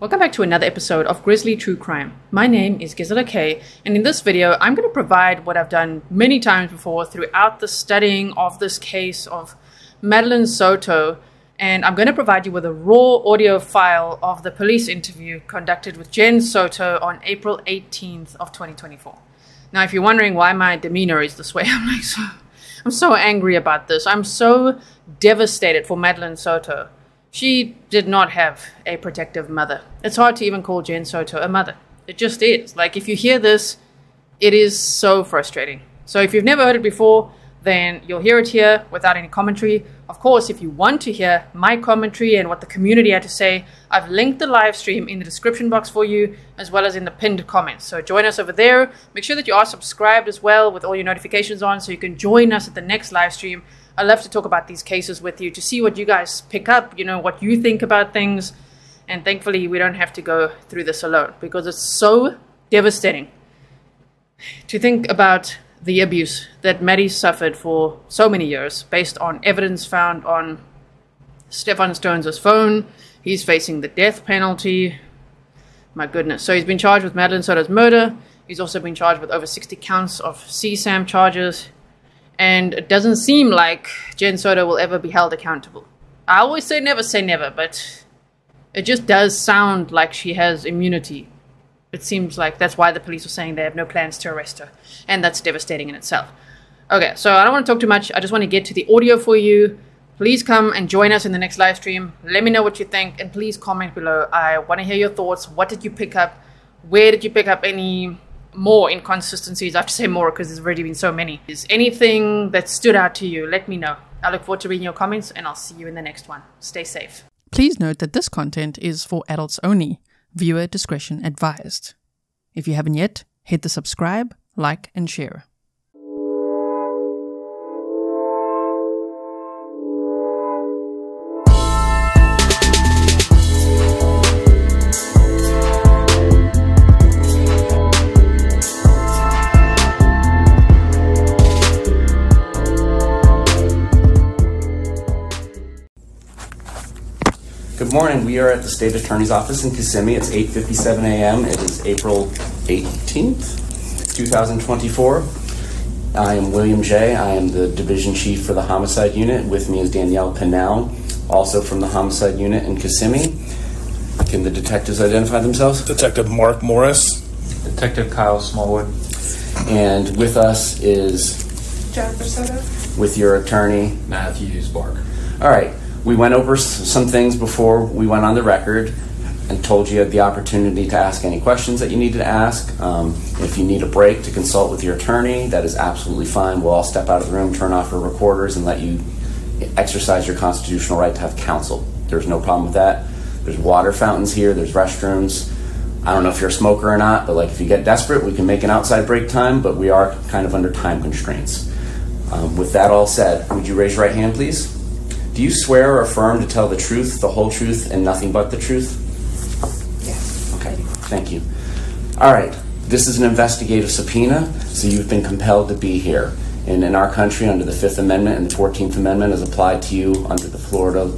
Welcome back to another episode of Grizzly True Crime. My name is Gisela Kay, and in this video, I'm going to provide what I've done many times before throughout the studying of this case of Madeline Soto, and I'm going to provide you with a raw audio file of the police interview conducted with Jen Soto on April 18th of 2024. Now, if you're wondering why my demeanor is this way, I'm so angry about this. I'm so devastated for Madeline Soto. She did not have a protective mother. It's hard to even call Jen Soto a mother. It just is. Like, if you hear this, it is so frustrating. So if you've never heard it before, then you'll hear it here without any commentary. Of course, if you want to hear my commentary and what the community had to say, I've linked the live stream in the description box for you, as well as in the pinned comments. So join us over there. Make sure that you are subscribed as well with all your notifications on so you can join us at the next live stream. I love to talk about these cases with you to see what you guys pick up, you know, what you think about things. And thankfully, we don't have to go through this alone because it's so devastating to think about the abuse that Maddie suffered for so many years based on evidence found on Stephan Sterns' phone. He's facing the death penalty. My goodness. So he's been charged with Madeline Soto's murder. He's also been charged with over 60 counts of CSAM charges. And it doesn't seem like Jen Soto will ever be held accountable. I always say never, but it just does sound like she has immunity. It seems like that's why the police are saying they have no plans to arrest her. And that's devastating in itself. Okay, so I don't want to talk too much. I just want to get to the audio for you. Please come and join us in the next live stream. Let me know what you think, and please comment below. I want to hear your thoughts. What did you pick up? Where did you pick up any more inconsistencies? I have to say more because there's already been so many. Is anything that stood out to you? Let me know. I look forward to reading your comments, and I'll see you in the next one. Stay safe. Please note that this content is for adults only. Viewer discretion advised. If you haven't yet, hit the subscribe, like, and share. Good morning. We are at the State Attorney's Office in Kissimmee. It's 8:57 a.m. It is April 18th, 2024. I am William J. I am the Division Chief for the Homicide Unit. With me is Danielle Pinal, also from the Homicide Unit in Kissimmee. Can the detectives identify themselves? Detective Mark Morris. Detective Kyle Smallwood. And with us is Jennifer Soto. With your attorney, Matthew Bark. All right. We went over some things before we went on the record and told you the opportunity to ask any questions that you needed to ask. If you need a break to consult with your attorney, that is absolutely fine. We'll all step out of the room, turn off our recorders, and let you exercise your constitutional right to have counsel. There's no problem with that. There's water fountains here. There's restrooms. I don't know if you're a smoker or not, but like if you get desperate, we can make an outside break time, but we are kind of under time constraints. With that all said, would you raise your right hand, please? Do you swear or affirm to tell the truth, the whole truth, and nothing but the truth? Yes. Okay, thank you. All right, this is an investigative subpoena, so you've been compelled to be here. And in our country, under the 5th Amendment and the 14th Amendment as applied to you under the Florida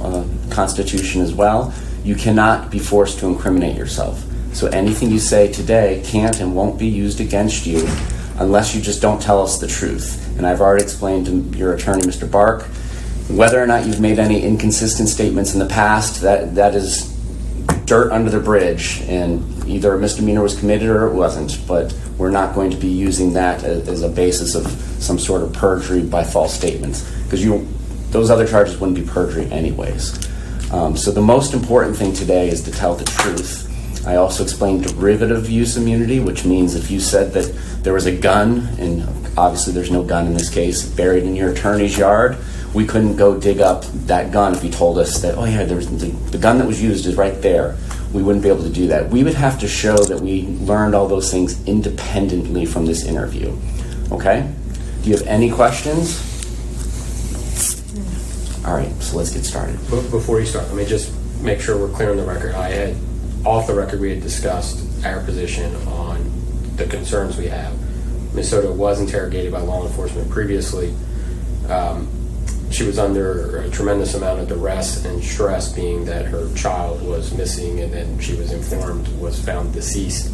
Constitution as well, you cannot be forced to incriminate yourself. So anything you say today can't and won't be used against you unless you just don't tell us the truth. And I've already explained to your attorney, Mr. Bark, whether or not you've made any inconsistent statements in the past, that is dirt under the bridge, and either a misdemeanor was committed or it wasn't, but we're not going to be using that as a basis of some sort of perjury by false statements, because those other charges wouldn't be perjury anyways. So the most important thing today is to tell the truth. I also explained derivative use immunity, which means if you said that there was a gun, and obviously there's no gun in this case, buried in your attorney's yard, we couldn't go dig up that gun if you told us that, oh yeah, the gun that was used is right there. We wouldn't be able to do that. We would have to show that we learned all those things independently from this interview. Okay? Do you have any questions? No. All right, so let's get started. Before you start, let me just make sure we're clear on the record. Off the record, we had discussed our position on the concerns we have. Ms. Soto was interrogated by law enforcement previously. she was under a tremendous amount of duress and stress, being that her child was missing and then she was informed was found deceased.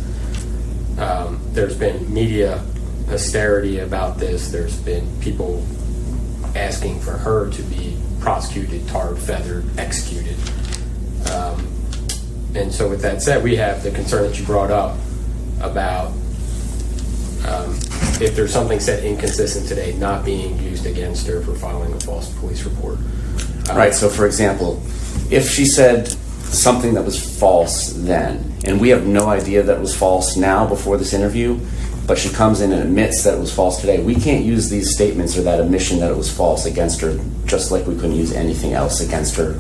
There's been media hysteria about this. There's been people asking for her to be prosecuted, tarred, feathered, executed. And so with that said, we have the concern that you brought up about if there's something said inconsistent today not being used against her for filing a false police report. Right, so for example, if she said something that was false then, and we have no idea that it was false now before this interview, but she comes in and admits that it was false today, we can't use these statements or that admission that it was false against her, just like we couldn't use anything else against her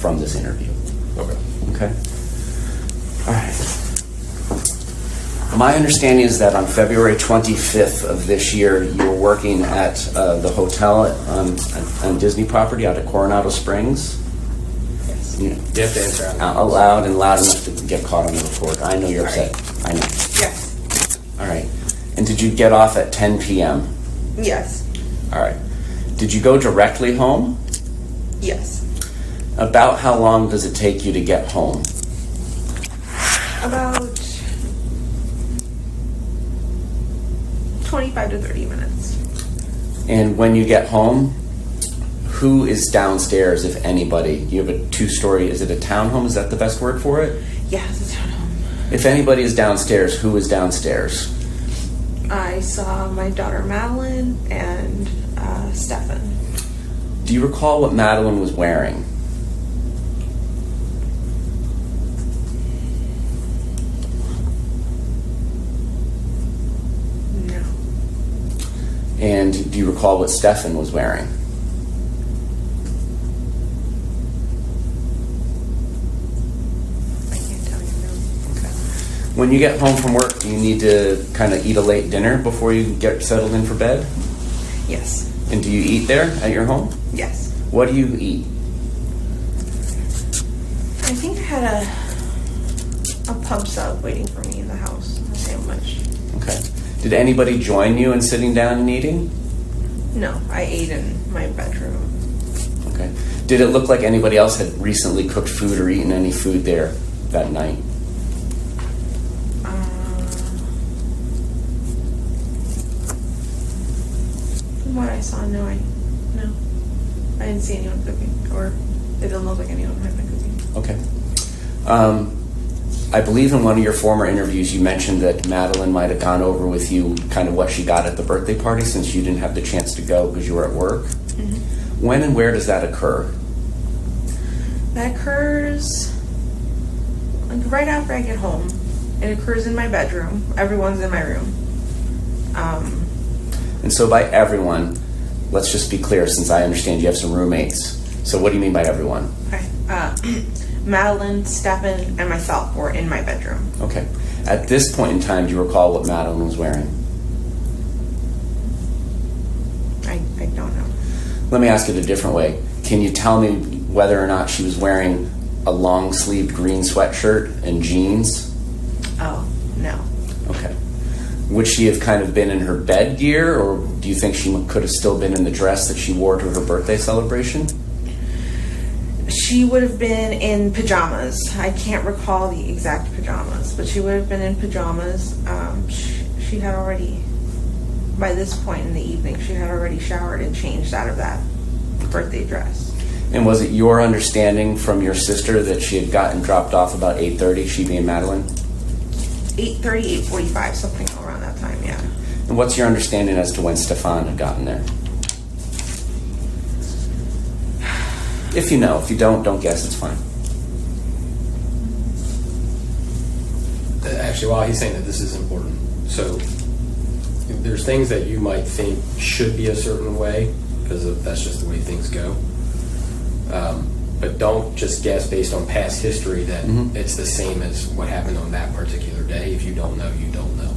from this interview. Okay. Okay. All right. My understanding is that on February 25th of this year, you were working at the hotel on Disney property out at Coronado Springs. Yes. You have to answer out loud and loud enough to get caught on the record. I know you're upset. I know. Yes. All right. And did you get off at 10 p.m.? Yes. All right. Did you go directly home? Yes. About how long does it take you to get home? About 25 to 30 minutes. And when you get home, who is downstairs, if anybody? You have a two-story, is it a townhome? Is that the best word for it? Yes, it's a townhome. If anybody is downstairs, who is downstairs? I saw my daughter Madeline and Stephan. Do you recall what Madeline was wearing? No. And do you recall what Stephan was wearing? I can't tell you, no. Okay. When you get home from work, do you need to kind of eat a late dinner before you get settled in for bed? Yes. And do you eat there at your home? Yes. What do you eat? I think I had a pub sub waiting for me in the house, a sandwich. Okay. Did anybody join you in sitting down and eating? No, I ate in my bedroom. Okay. Did it look like anybody else had recently cooked food or eaten any food there that night? What I saw, no. I didn't see anyone cooking, or it didn't look like anyone had been cooking. Okay. I believe in one of your former interviews you mentioned that Madeline might have gone over with you kind of what she got at the birthday party since you didn't have the chance to go because you were at work. Mm-hmm. When and where does that occur? That occurs right after I get home. It occurs in my bedroom. Everyone's in my room. And so by everyone, let's just be clear, since I understand you have some roommates. So what do you mean by everyone? Okay. Madeline, Stephan, and myself were in my bedroom. Okay. At this point in time, do you recall what Madeline was wearing? I don't know. Let me ask it a different way. Can you tell me whether or not she was wearing a long-sleeved green sweatshirt and jeans? Oh, no. Okay. Would she have kind of been in her bed gear, or do you think she could have still been in the dress that she wore to her birthday celebration? She would have been in pajamas. I can't recall the exact pajamas, but she would have been in pajamas. She had already, by this point in the evening, she had already showered and changed out of that birthday dress. And was it your understanding from your sister that she had gotten dropped off about 8:30, she being Madeline? 8:30, 8:45, something around that time, yeah. And what's your understanding as to when Stephan had gotten there? If you know. If you don't guess, it's fine. Actually, while he's saying that, this is important. So there's things that you might think should be a certain way, because that's just the way things go. But don't just guess based on past history that it's the same as what happened on that particular day. If you don't know, you don't know.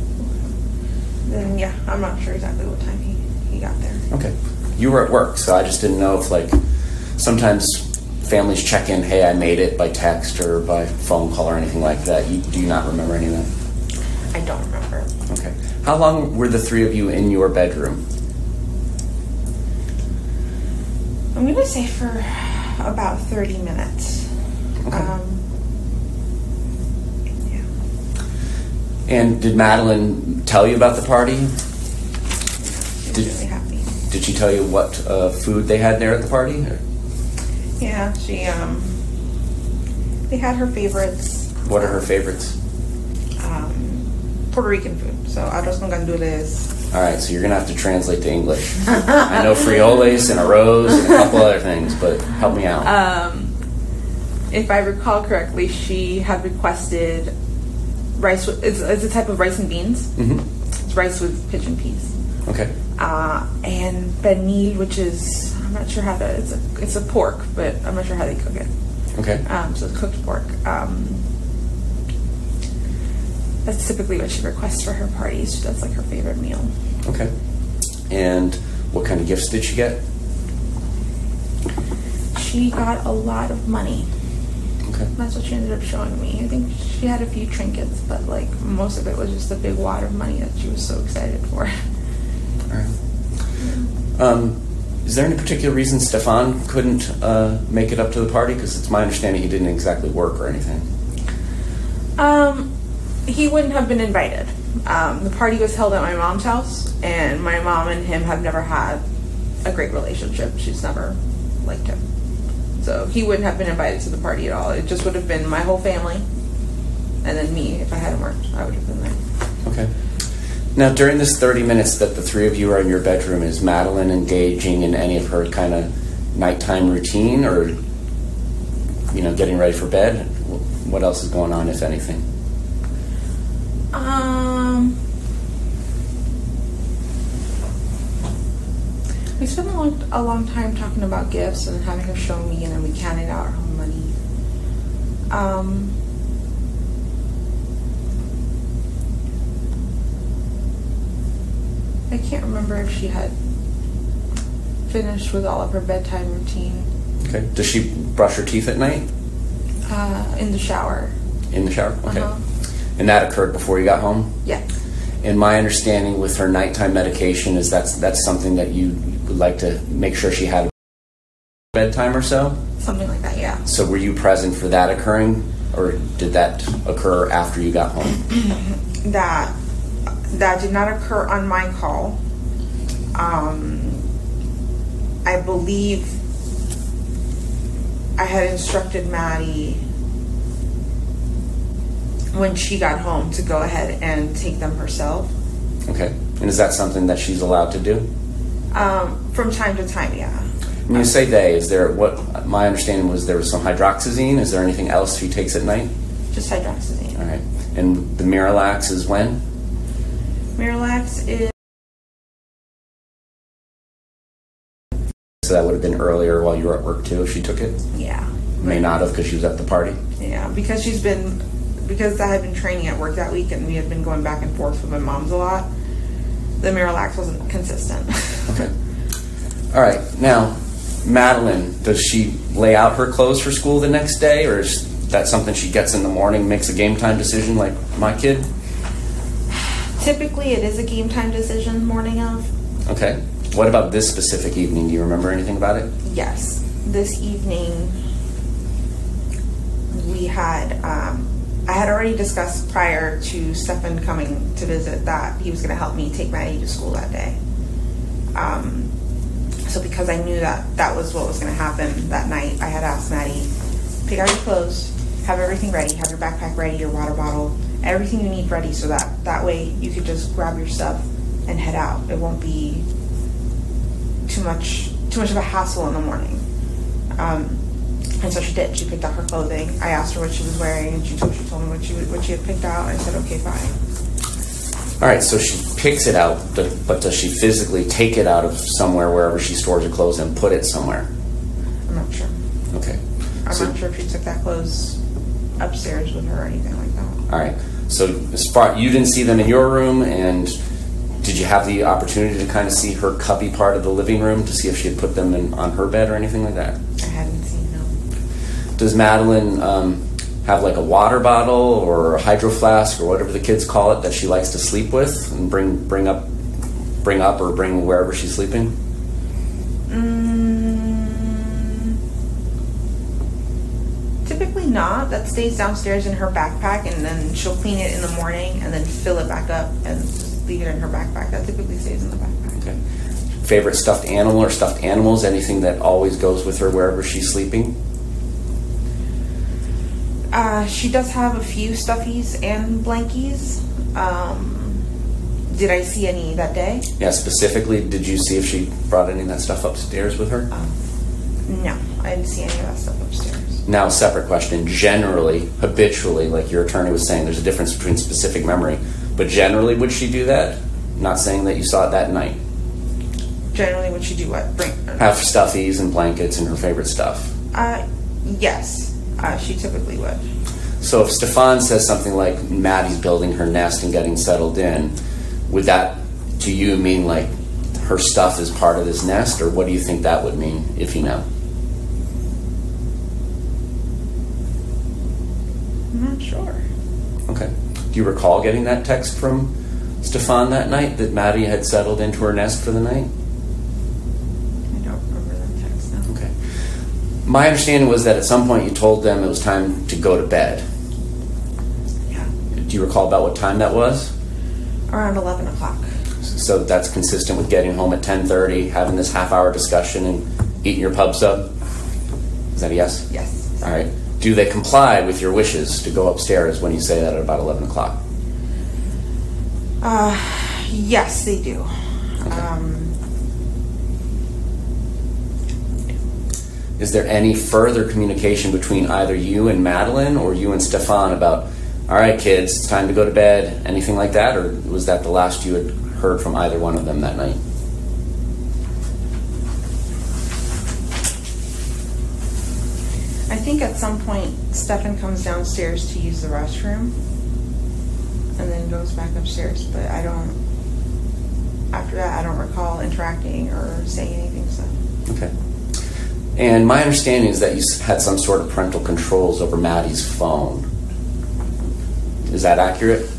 Then, yeah, I'm not sure exactly what time he got there. Okay. You were at work, so I just didn't know if, like, sometimes families check in, hey, I made it, by text or by phone call or anything like that. Do you not remember any of that? I don't remember. Okay. How long were the three of you in your bedroom? I'm gonna say for about 30 minutes. Okay. Yeah. And did Madeline tell you about the party? She was really happy. Did she tell you what food they had there at the party? Or? Yeah, she they had her favorites. What are her favorites? Puerto Rican food. So arroz con gandules. All right, so you're gonna have to translate to English. I know frijoles and arroz and a couple other things, but help me out. If I recall correctly, she had requested rice. It's a type of rice and beans. Mm-hmm. It's rice with pigeon peas. Okay. And pernil, which is I'm not sure how to. It's a pork, but I'm not sure how they cook it. Okay. So it's cooked pork. That's typically what she requests for her parties. That's like her favorite meal. Okay. And what kind of gifts did she get? She got a lot of money. Okay. That's what she ended up showing me. I think she had a few trinkets, but like most of it was just a big wad of money that she was so excited for. All right. Is there any particular reason Stephan couldn't make it up to the party? Because it's my understanding he didn't exactly work or anything. He wouldn't have been invited. The party was held at my mom's house, and my mom and him have never had a great relationship. She's never liked him. So he wouldn't have been invited to the party at all. It just would have been my whole family, and then me. If I hadn't worked, I would have been there. Okay. Now, during this 30 minutes that the three of you are in your bedroom, is Madeline engaging in any of her kind of nighttime routine or, you know, getting ready for bed? What else is going on, if anything? We spent a long time talking about gifts and having her show me, and then we counted out her own money. I can't remember if she had finished with all of her bedtime routine. Okay. Does she brush her teeth at night? In the shower. In the shower? Okay. Uh-huh. And that occurred before you got home? Yeah. And my understanding with her nighttime medication is that's something that you would like to make sure she had bedtime or so? Something like that, yeah. So were you present for that occurring, or did that occur after you got home? That did not occur on my call. I believe I had instructed Maddie when she got home to go ahead and take them herself. Okay. And is that something that she's allowed to do? From time to time, yeah. When you say they, is there what my understanding was there was some hydroxyzine. Is there anything else she takes at night? Just hydroxyzine. All right. And the Miralax is when? Miralax is... So that would have been earlier while you were at work too if she took it? Yeah. May not have because she was at the party? Yeah, because she's been... Because I had been training at work that week and we had been going back and forth with my moms a lot, the Miralax wasn't consistent. Okay. All right. Now, Madeline, does she lay out her clothes for school the next day, or is that something she gets in the morning, makes a game time decision like my kid? Typically, it is a game time decision morning of. Okay. What about this specific evening? Do you remember anything about it? Yes. This evening, we had... I had already discussed prior to Stephan coming to visit that he was going to help me take Maddie to school that day. So because I knew that that was what was going to happen that night, I had asked Maddie, pick out your clothes, have everything ready, have your backpack ready, your water bottle, everything you need ready so that way you could just grab your stuff and head out. It won't be too much of a hassle in the morning. And so she did. She picked out her clothing. I asked her what she was wearing, and she told me what she had picked out. I said, okay, fine. All right, so she picks it out, but does she physically take it out of somewhere, wherever she stores her clothes, and put it somewhere? I'm not sure. Okay. I'm not sure if she took that clothes upstairs with her or anything like that. All right. So you didn't see them in your room, and did you have the opportunity to kind of see her cubby part of the living room to see if she had put them on her bed or anything like that? I hadn't seen. Does Madeline have like a water bottle or a hydro flask or whatever the kids call it that she likes to sleep with and bring up or bring wherever she's sleeping? Typically not. That stays downstairs in her backpack, and then she'll clean it in the morning and then fill it back up and just leave it in her backpack. That typically stays in the backpack. Okay. Favorite stuffed animal or stuffed animals? Anything that always goes with her wherever she's sleeping? She does have a few stuffies and blankies. Did I see any that day? Yeah, specifically, did you see if she brought any of that stuff upstairs with her? No, I didn't see any of that stuff upstairs. Now, separate question. Generally, habitually, like your attorney was saying, there's a difference between specific memory. But generally, would she do that? Not saying that you saw it that night. Generally, would she do what? Have stuffies and blankets and her favorite stuff? Yes, she typically would. So if Stephan says something like Maddie's building her nest and getting settled in, would that, to you, mean like her stuff is part of this nest, or what do you think that would mean, if you know? I'm not sure. Okay. Do you recall getting that text from Stephan that night, that Maddie had settled into her nest for the night? I don't remember that text, no. Okay. My understanding was that at some point you told them it was time to go to bed. Yeah. Do you recall about what time that was? Around 11 o'clock. So that's consistent with getting home at 10:30, having this half-hour discussion, and eating your pub sub? Is that a yes? Yes. All right. Do they comply with your wishes to go upstairs when you say that at about 11 o'clock? Yes, they do. Okay. Is there any further communication between either you and Madeline or you and Stephan about, all right, kids, it's time to go to bed, anything like that? Or was that the last you had heard from either one of them that night? I think at some point, Stephan comes downstairs to use the restroom and then goes back upstairs. But I don't, after that, I don't recall interacting or saying anything, so. Okay. And my understanding is that you had some sort of parental controls over Maddie's phone. Is that accurate?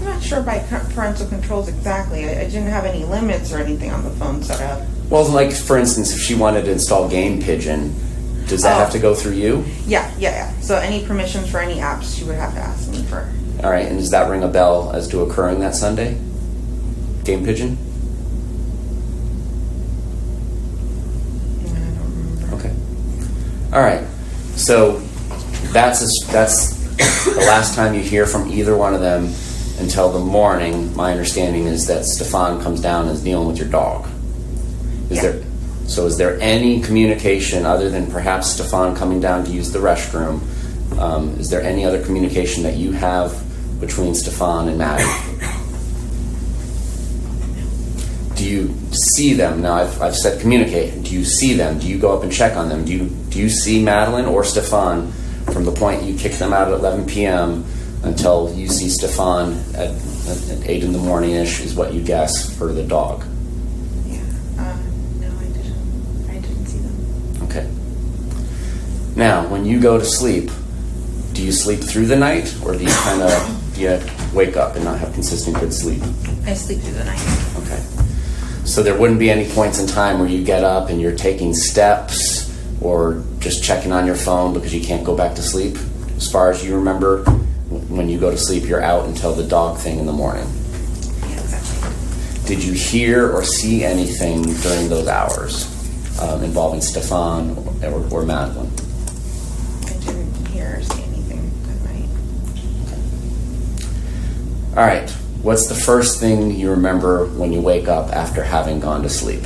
I'm not sure by parental controls exactly. I didn't have any limits or anything on the phone set up. Well, like, for instance, if she wanted to install Game Pigeon, does that have to go through you? Yeah. So any permissions for any apps, she would have to ask me for. All right, and does that ring a bell as to occurring that Sunday? Game Pigeon? I don't remember. Okay. All right. So that's the last time you hear from either one of them until the morning. My understanding is that Stephan comes down and is dealing with your dog. Is there any communication other than perhaps Stephan coming down to use the restroom? Is there any other communication that you have between Stephan and Maddie? Do you see them? Now, I've said communicate. Do you see them? Do you go up and check on them? Do you see Madeline or Stephan from the point you kick them out at 11 p.m. until you see Stephan at 8 in the morning-ish is what you guess for the dog? Yeah. No, I didn't see them. Okay. Now, when you go to sleep, do you sleep through the night, or do you kind of wake up and not have consistent good sleep? I sleep through the night. Okay. So there wouldn't be any points in time where you get up and you're taking steps or just checking on your phone because you can't go back to sleep? As far as you remember, when you go to sleep, you're out until the dog thing in the morning. Yeah, exactly. Did you hear or see anything during those hours involving Stephan or Madeline? I didn't hear or see anything that night. Okay. All right. What's the first thing you remember when you wake up after having gone to sleep?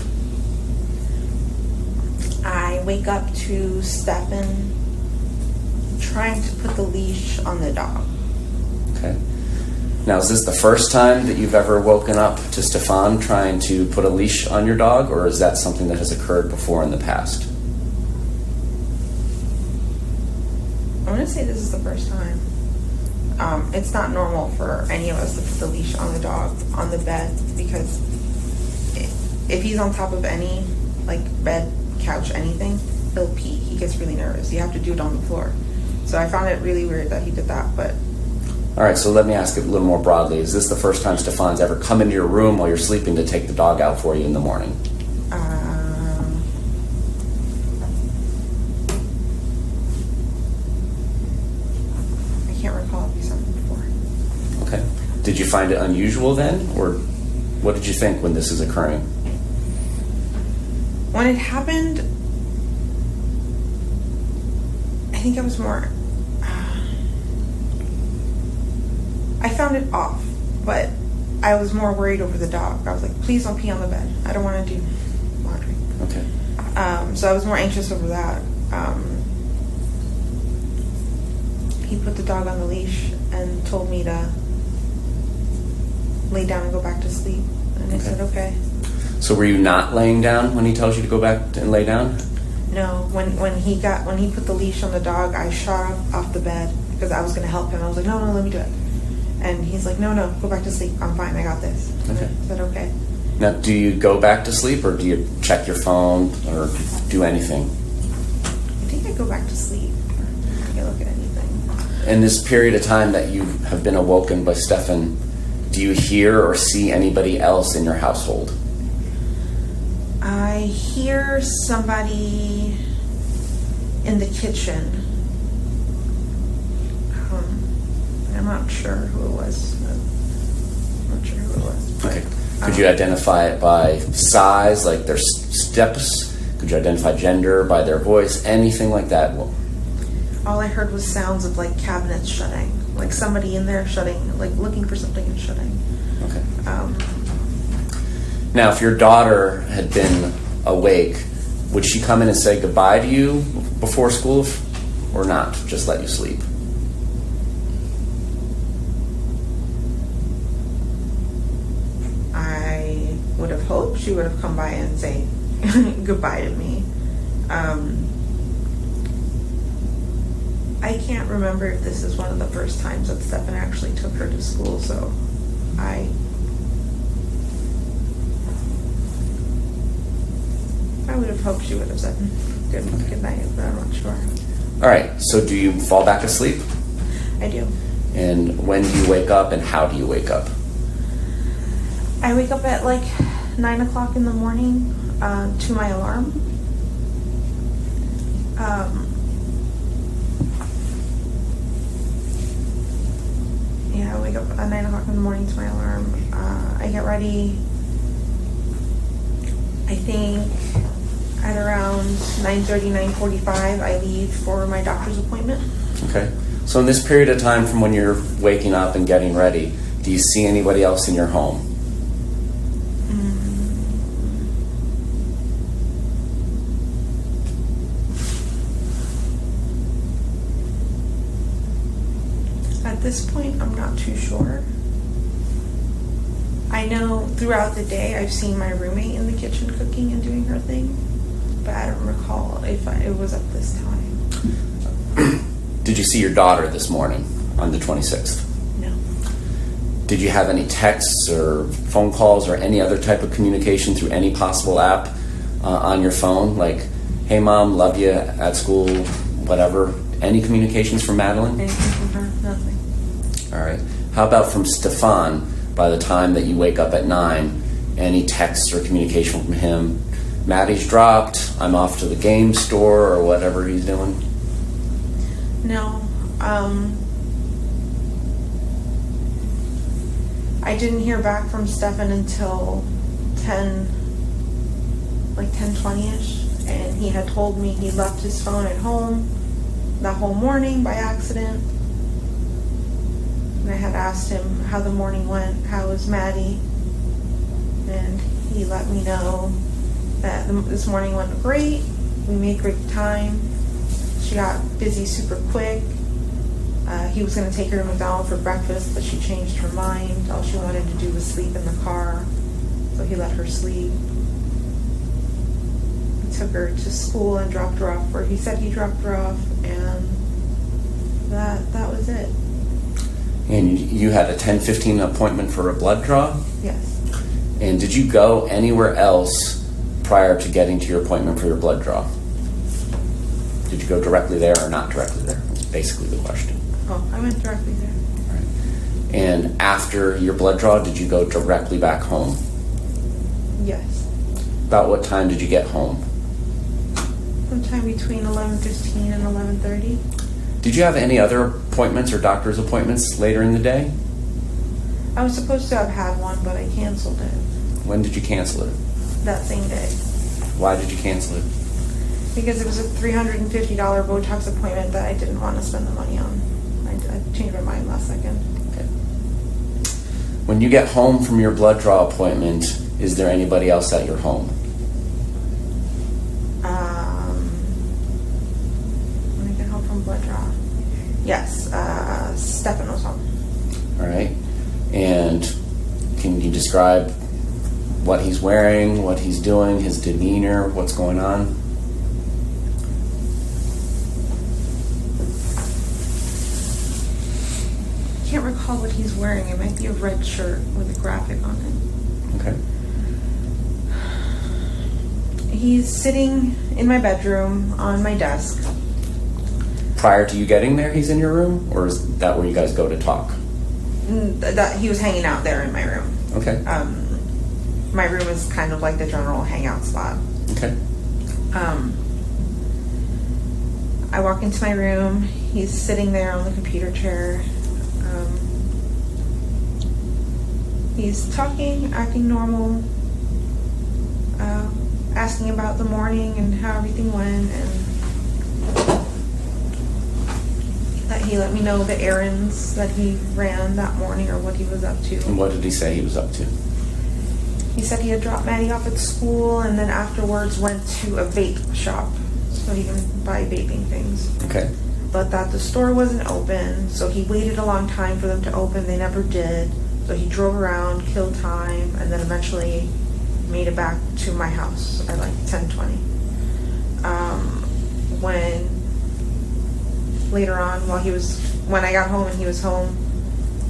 I wake up to Stephan trying to put the leash on the dog. Okay. Now, is this the first time that you've ever woken up to Stephan trying to put a leash on your dog, or is that something that has occurred before in the past? I'm going to say this is the first time. It's not normal for any of us to put the leash on the dog on the bed, because if he's on top of any bed, couch, anything, he'll pee. He gets really nervous. You have to do it on the floor. So I found it really weird that he did that. But all right, so let me ask it a little more broadly. Is this the first time Stephan's ever come into your room while you're sleeping to take the dog out for you in the morning? Did you find it unusual then, or what did you think when this is occurring? When it happened, I think I was more... I found it off, but I was more worried over the dog. I was like, please don't pee on the bed. I don't want to do laundry. Okay. So I was more anxious over that. He put the dog on the leash and told me to lay down and go back to sleep. And I said, okay. So were you not laying down when he tells you to go back and lay down? No. When he put the leash on the dog, I shot off the bed because I was going to help him. I was like, no, no, let me do it. And he's like, no, no, go back to sleep. I'm fine. I got this. Okay. I said, okay. Now, do you go back to sleep, or do you check your phone or do anything? I think I go back to sleep. I think I look at anything. In this period of time that you have been awoken by Stephan, do you hear or see anybody else in your household? I hear somebody in the kitchen. I'm not sure who it was. Okay. Could you identify it by size, like their steps? Could you identify gender by their voice? Anything like that? Well, all I heard was sounds of like cabinets shutting, like somebody in there shutting, like looking for something and shutting. Okay. Now, if your daughter had been awake, would she come in and say goodbye to you before school, or not? Just let you sleep? Would have hoped she would have come by and say goodbye to me. I can't remember if this is one of the first times that Stephan actually took her to school, so I would have hoped she would have said good night, but I'm not sure. All right, so do you fall back asleep? I do. And when do you wake up, and how do you wake up? I wake up at like 9 o'clock in the morning to my alarm. I wake up at 9 o'clock in the morning to my alarm. I get ready, I think at around 9:30, 9:45, I leave for my doctor's appointment. Okay, so in this period of time from when you're waking up and getting ready, do you see anybody else in your home? At this point, I'm not too sure. I know throughout the day I've seen my roommate in the kitchen cooking and doing her thing, but I don't recall if it was at this time. Did you see your daughter this morning on the 26th? No. Did you have any texts or phone calls or any other type of communication through any possible app on your phone? Like, hey mom, love you, at school, whatever. Any communications from Madeline? Anything from her? Nothing. All right. How about from Stephan? By the time that you wake up at 9, any texts or communication from him? Maddie's dropped, I'm off to the game store, or whatever he's doing? No. I didn't hear back from Stephan until 10:20-ish, and he had told me he left his phone at home that whole morning by accident. And I had asked him how the morning went, how was Maddie, and he let me know that this morning went great, we made great time, she got busy super quick, he was going to take her to McDonald's for breakfast, but she changed her mind, all she wanted to do was sleep in the car, so he let her sleep. He took her to school and dropped her off, or he said he dropped her off, and that was it. And you had a 10:15 appointment for a blood draw? Yes. And did you go anywhere else prior to getting to your appointment for your blood draw? Did you go directly there or not directly there? That's basically the question. Oh, I went directly there. All right. And after your blood draw, did you go directly back home? Yes. About what time did you get home? Sometime between 11:15 and 11:30. Did you have any other appointments or doctor's appointments later in the day? I was supposed to have had one, but I canceled it. When did you cancel it? That same day. Why did you cancel it? Because it was a $350 Botox appointment that I didn't want to spend the money on. I changed my mind last second. Okay. When you get home from your blood draw appointment, is there anybody else at your home? When I get home from blood draw, yes, Stephan was home. All right. And can you describe what he's wearing, what he's doing, his demeanor, what's going on? I can't recall what he's wearing. It might be a red shirt with a graphic on it. Okay. He's sitting in my bedroom on my desk. Prior to you getting there, he's in your room? Or is that where you guys go to talk? That he was hanging out there in my room. Okay. My room is kind of like the general hangout spot. Okay. I walk into my room. He's sitting there on the computer chair. He's talking, acting normal, asking about the morning and how everything went, and that he let me know the errands that he ran that morning or what he was up to. And what did he say he was up to? He said he had dropped Maddie off at school and then afterwards went to a vape shop so he can buy vaping things. Okay. But that the store wasn't open, so he waited a long time for them to open. They never did. So he drove around, killed time, and then eventually made it back to my house at like 10:20. When I got home and he was home,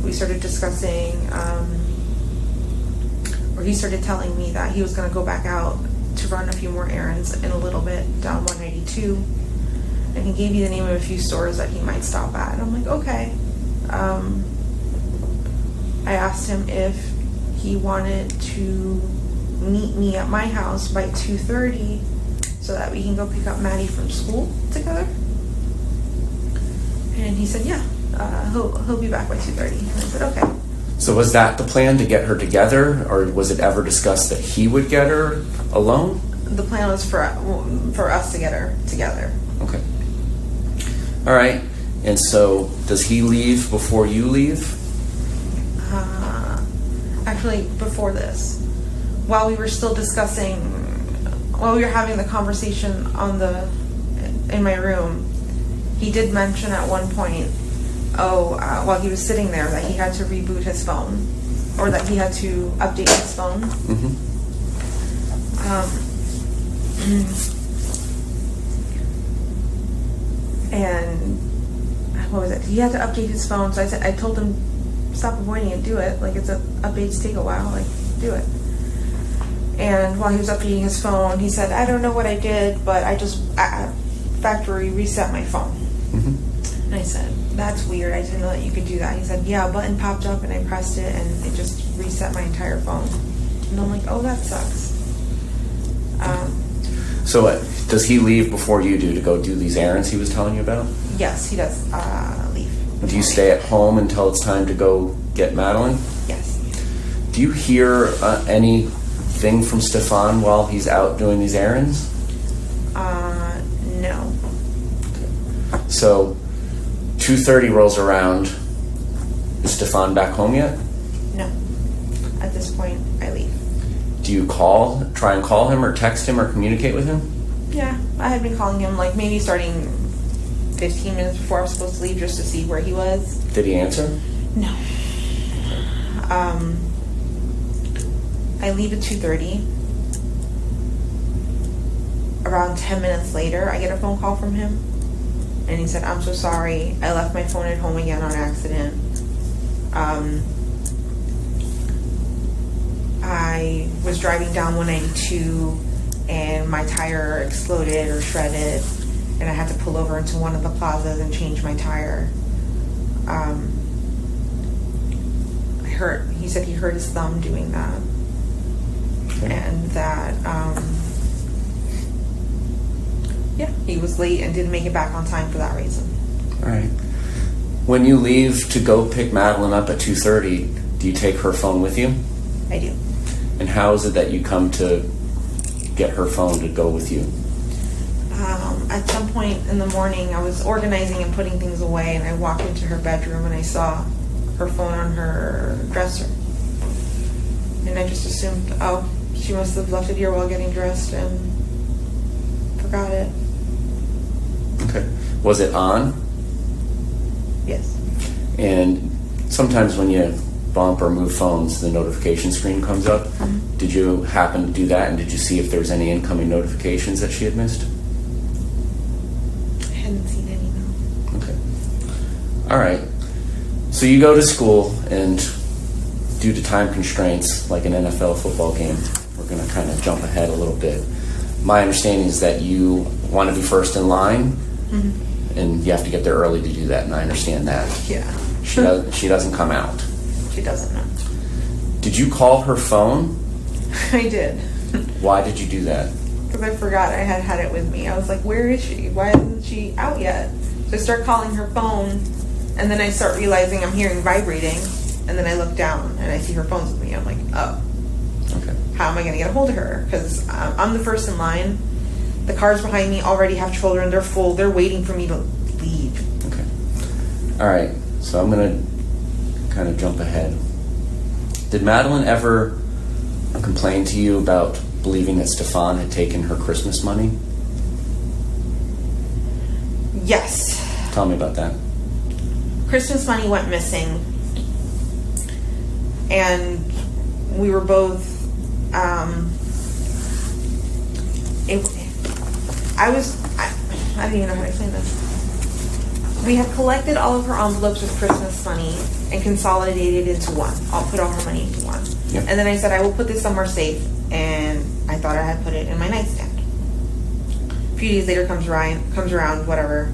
we started discussing, or he started telling me that he was going to go back out to run a few more errands in a little bit down 192. And he gave me the name of a few stores that he might stop at. And I'm like, okay. I asked him if he wanted to meet me at my house by 2:30 so that we can go pick up Maddie from school together. And he said, yeah, he'll be back by 2:30. And I said, okay. So was that the plan, to get her together? Or was it ever discussed that he would get her alone? The plan was for us to get her together. Okay. All right. And so does he leave before you leave? Actually, before this. While we were still discussing, while we were having the conversation in my room, he did mention at one point, while he was sitting there, that he had to reboot his phone, or that he had to update his phone. Mm-hmm. And what was it? He had to update his phone, so I told him, stop avoiding it, do it. Like, updates take a while, like, do it. And while he was updating his phone, he said, I don't know what I did, but I just factory reset my phone. Mm-hmm. And I said, that's weird, I didn't know that you could do that. He said, yeah, a button popped up and I pressed it and it just reset my entire phone. And I'm like, oh, that sucks. So does he leave before you do to go do these errands he was telling you about? Yes, he does leave. Do you stay at home until it's time to go get Madeline? Yes. Do you hear anything from Stephan while he's out doing these errands? No. So 2:30 rolls around. Is Stephan back home yet? No. At this point, I leave. Do you try and call him or text him or communicate with him? Yeah, I had been calling him, like, maybe starting 15 minutes before I was supposed to leave, just to see where he was. Did he answer? No. I leave at 2:30. Around 10 minutes later, I get a phone call from him, and he said, I'm so sorry, I left my phone at home again on accident. I was driving down 192 and my tire exploded or shredded and I had to pull over into one of the plazas and change my tire. He said he hurt his thumb doing that. And that, he was late and didn't make it back on time for that reason. All right. When you leave to go pick Madeline up at 2:30, Do you take her phone with you? I do. And how is it that you come to get her phone to go with you? At some point in the morning, I was organizing and putting things away, and I walked into her bedroom and I saw her phone on her dresser. And I just assumed, oh, she must have left it here while getting dressed and forgot it. Okay. Was it on? Yes. And sometimes when you bump or move phones, the notification screen comes up. Mm-hmm. Did you happen to do that, and did you see if there was any incoming notifications that she had missed? I hadn't seen any, no. Okay. All right. So you go to school, and due to time constraints, like an NFL football game, we're going to kind of jump ahead a little bit. My understanding is that you want to be first in line, mm-hmm. and you have to get there early to do that, and I understand that. Yeah. She doesn't come out. She doesn't know. Did you call her phone? I did. Why did you do that? Because I forgot I had it with me. I was like, where is she? Why isn't she out yet? So I start calling her phone, and then I start realizing I'm hearing vibrating, and then I look down, and I see her phone's with me. I'm like, oh. Okay. How am I going to get a hold of her? Because I'm the first in line. The cars behind me already have children. They're full. They're waiting for me to leave. Okay. All right. So I'm going to kind of jump ahead. Did Madeline ever complain to you about believing that Stephan had taken her Christmas money? Yes. Tell me about that. Christmas money went missing. And we were both... I don't even know how to explain this. We had collected all of her envelopes with Christmas money and consolidated it into one. I'll put all her money into one. Yep. And then I said, I will put this somewhere safe. And I thought I had put it in my nightstand. A few days later comes around, whatever.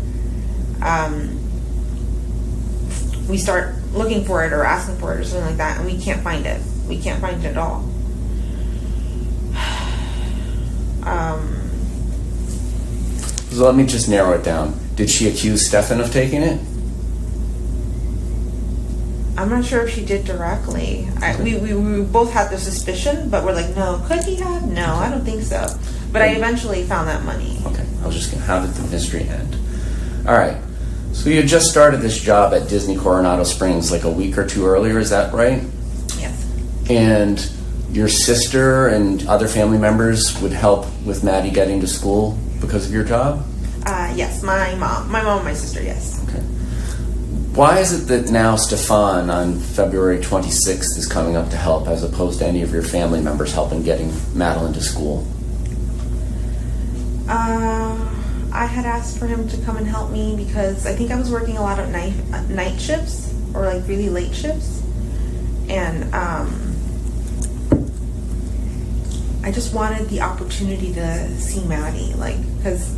We start looking for it or asking for it or something like that, and we can't find it. We can't find it at all. So let me just narrow it down. Did she accuse Stephan of taking it? I'm not sure if she did directly. We both had the suspicion, but we're like, no, could he have? No, I don't think so. But I eventually found that money. Okay, I was just going to, how did the mystery end? All right, so you had just started this job at Disney Coronado Springs like a week or two earlier, is that right? Yes. And your sister and other family members would help with Maddie getting to school because of your job? Yes, my mom and my sister, yes. Okay. Why is it that now Stephan on February 26th is coming up to help as opposed to any of your family members helping getting Madeline to school? I had asked for him to come and help me because I think I was working a lot of night shifts or like really late shifts, and I just wanted the opportunity to see Maddie, like, because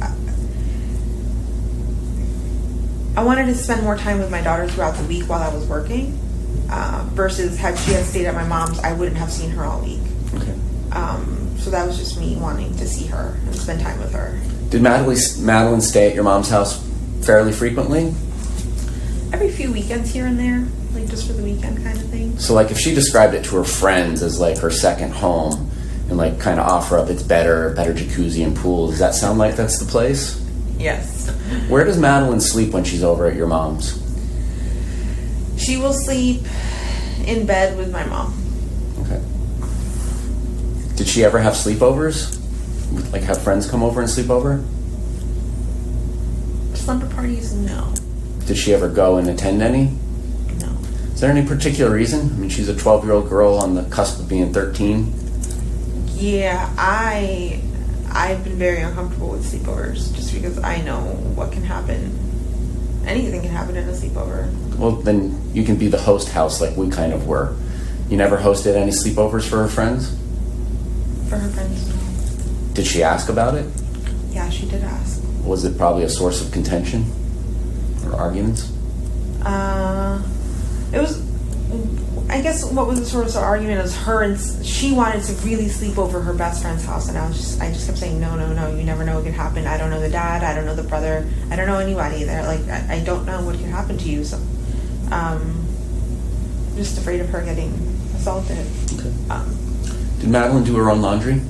I wanted to spend more time with my daughter throughout the week while I was working, versus had she had stayed at my mom's, I wouldn't have seen her all week. Okay. So that was just me wanting to see her and spend time with her. Did Madeline stay at your mom's house fairly frequently? Every few weekends here and there, like just for the weekend kind of thing. So like if she described it to her friends as like her second home, and like kind of offer up, it's better jacuzzi and pool. Does that sound like that's the place? Yes. Where does Madeline sleep when she's over at your mom's? She will sleep in bed with my mom. Okay. Did she ever have sleepovers? Like have friends come over and sleep over? Slumber parties, no. Did she ever go and attend any? No. Is there any particular reason? I mean, she's a 12-year-old girl on the cusp of being 13. Yeah, I've been very uncomfortable with sleepovers just because I know what can happen. Anything can happen in a sleepover. Well, then you can be the host house like we kind of were. You never hosted any sleepovers for her friends? For her friends, no. Did she ask about it? Yeah, she did ask. Was it probably a source of contention or arguments? It was... I guess what was the source of argument was her and she wanted to really sleep over her best friend's house, and I just kept saying no, you never know what could happen. I don't know the dad, I don't know the brother, I don't know anybody there. Like I don't know what could happen to you. So just afraid of her getting assaulted. Okay. Did Madeline do her own laundry?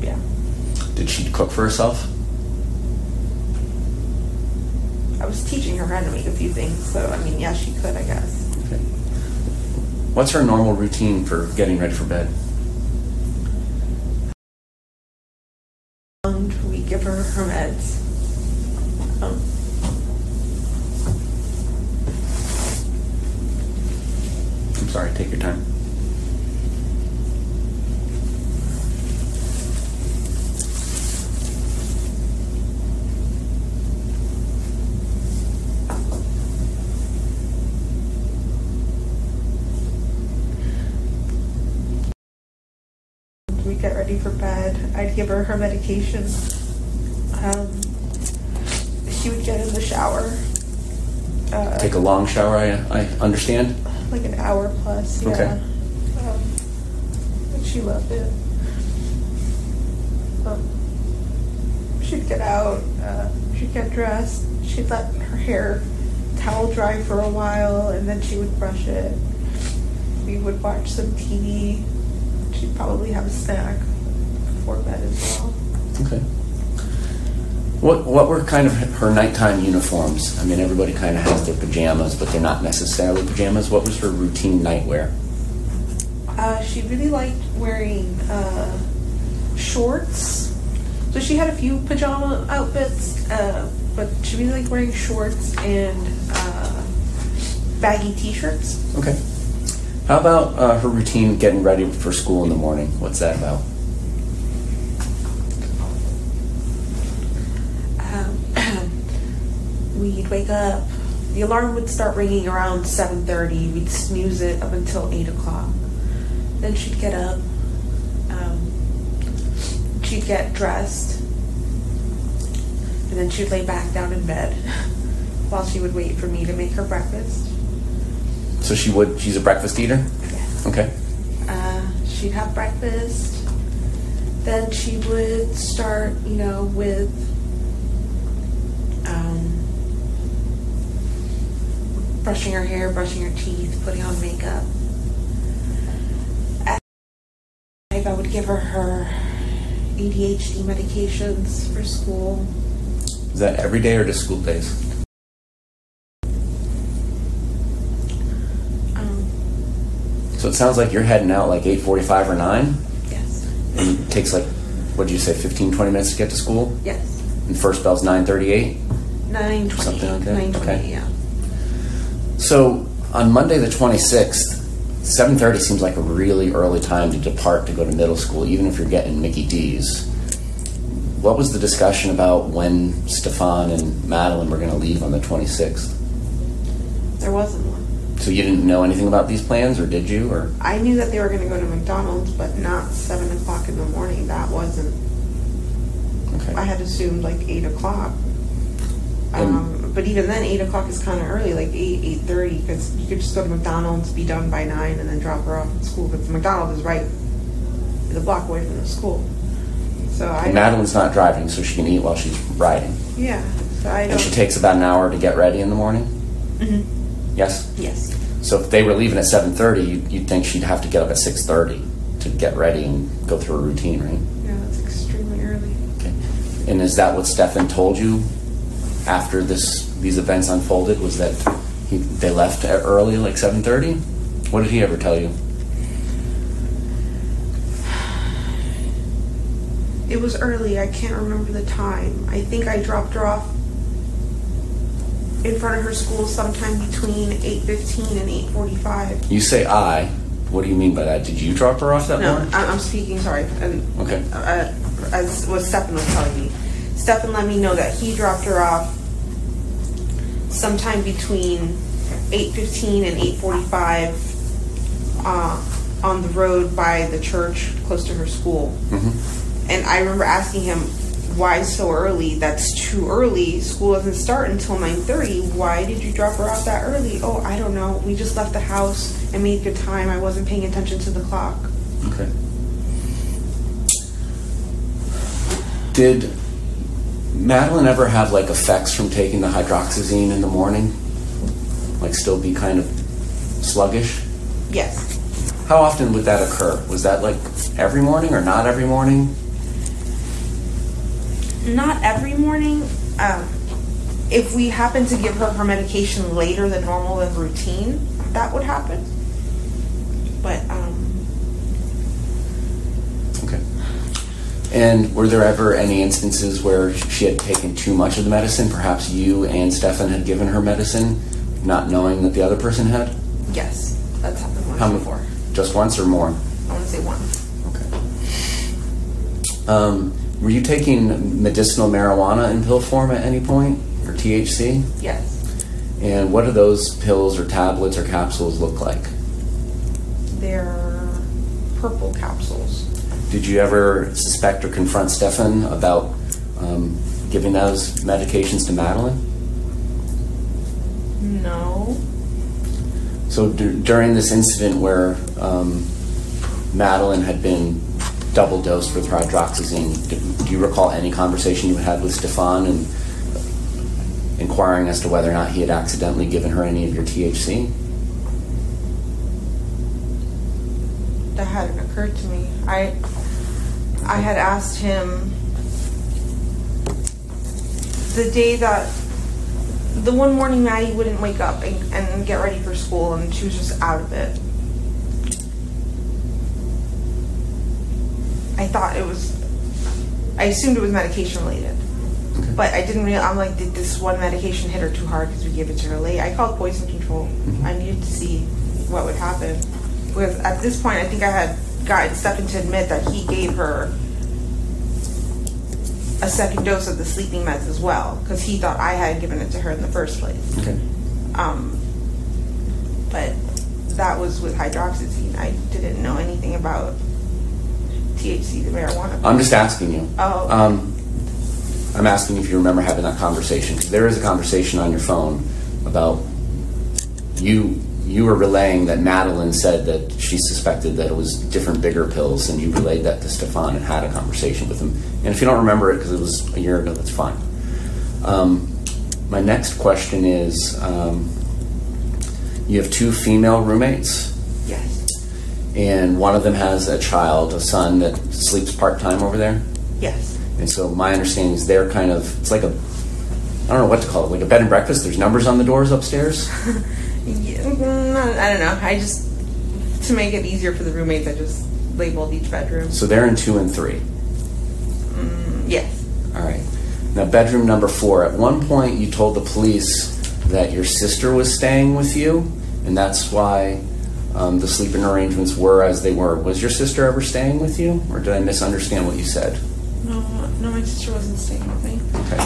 Yeah. Did she cook for herself? I was teaching her how to make a few things, so I mean, yeah, she could, I guess. Okay. What's her normal routine for getting ready for bed? We give her her meds. I'm sorry, take your time. Get ready for bed. I'd give her her medication. She would get in the shower. Take a long shower, I understand? Like an hour plus, yeah. Okay. She loved it. She'd get out, she'd get dressed, she'd let her hair towel dry for a while, and then she would brush it. We would watch some TV. She'd probably have a snack before bed as well. Okay. What were kind of her nighttime uniforms? I mean, everybody kind of has their pajamas, but they're not necessarily pajamas. What was her routine nightwear? She really liked wearing shorts. So she had a few pajama outfits, but she really liked wearing shorts and baggy t-shirts. Okay. How about her routine getting ready for school in the morning? What's that about? We'd wake up. The alarm would start ringing around 7:30. We'd snooze it up until 8 o'clock. Then she'd get up. She'd get dressed. And then she'd lay back down in bed while she would wait for me to make her breakfast. So she's a breakfast eater? Yeah. Okay. She'd have breakfast. Then she would start, you know, with brushing her hair, brushing her teeth, putting on makeup. At 5, I would give her her ADHD medications for school. Is that every day or just school days? So it sounds like you're heading out like 8:45 or 9? Yes. And it takes like, what did you say, 15, 20 minutes to get to school? Yes. And first bell's 9:38? 9:20. Something like that? 9:20, okay. Yeah. So on Monday the 26th, 7:30 seems like a really early time to depart to go to middle school, even if you're getting Mickey D's. What was the discussion about when Stephan and Madeline were going to leave on the 26th? There wasn't one. So you didn't know anything about these plans, or did you? Or I knew that they were going to go to McDonald's, but not 7 o'clock in the morning. That wasn't... Okay. I had assumed like 8 o'clock. But even then, 8 o'clock is kind of early, like 8, 8:30, because you could just go to McDonald's, be done by 9, and then drop her off at school. But the McDonald's is right the block away from the school. So I... Madeline's not driving, so she can eat while she's riding. Yeah. So I don't... And she takes about an hour to get ready in the morning? Mm-hmm. Yes? Yes. So if they were leaving at 7:30, you'd think she'd have to get up at 6:30 to get ready and go through a routine, right? Yeah, that's extremely early. Okay. And is that what Stephan told you after these events unfolded, was that they left early, like 7:30? What did he ever tell you? It was early. I can't remember the time. I think I dropped her off in front of her school sometime between 8:15 and 8:45. You say I. What do you mean by that? Did you drop her off that morning? No, I'm speaking, sorry. Okay. As what Stephan was telling me. Stephan let me know that he dropped her off sometime between 8:15 and 8:45 on the road by the church close to her school. Mm-hmm. And I remember asking him, why so early? That's too early. School doesn't start until 9:30. Why did you drop her off that early? Oh, I don't know. We just left the house and made good time. I wasn't paying attention to the clock. Okay. Did Madeline ever have like effects from taking the hydroxyzine in the morning? Like still be kind of sluggish? Yes. How often would that occur? Was that like every morning or not every morning? Not every morning. If we happen to give her her medication later than normal and routine, that would happen. But, Okay. And were there ever any instances where she had taken too much of the medicine? Perhaps you and Stephan had given her medicine, not knowing that the other person had? Yes, that's happened once before. Just once or more? I want to say once. Okay. Were you taking medicinal marijuana in pill form at any point, or THC? Yes. And what do those pills or tablets or capsules look like? They're purple capsules. Did you ever suspect or confront Stephan about giving those medications to Madeline? No. So during this incident where Madeline had been double dosed with hydroxyzine, do you recall any conversation you had with Stephan and inquiring as to whether or not he had accidentally given her any of your THC? That hadn't occurred to me. I had asked him the day that, the one morning Maddie wouldn't wake up and get ready for school, and she was just out of it. I thought it was, I assumed it was medication related. Okay. But I didn't realize, I'm like, did this one medication hit her too hard because we gave it to her late? I called poison control. Mm-hmm. I needed to see what would happen. Because at this point, I think I had gotten Stephan to admit that he gave her a second dose of the sleeping meds as well, because he thought I had given it to her in the first place. Okay. But that was with hydroxyzine. I didn't know anything about THC, the marijuana. I'm just asking you. Oh. Okay. I'm asking if you remember having that conversation, because there is a conversation on your phone about you were relaying that Madeline said that she suspected that it was different, bigger pills, and you relayed that to Stephan and had a conversation with him. And if you don't remember it because it was a year ago, that's fine. My next question is, you have two female roommates? Yes. And one of them has a child, a son that sleeps part-time over there? Yes. And so my understanding is they're kind of, it's like a, I don't know what to call it, like a bed and breakfast? There's numbers on the doors upstairs? Yeah, I don't know. I just, to make it easier for the roommates, I just labeled each bedroom. So they're in 2 and 3? Yes. All right. Now, bedroom number 4. At one point, you told the police that your sister was staying with you, and that's why the sleeping arrangements were as they were. Was your sister ever staying with you, or did I misunderstand what you said? No, no, my sister wasn't staying with me. Okay.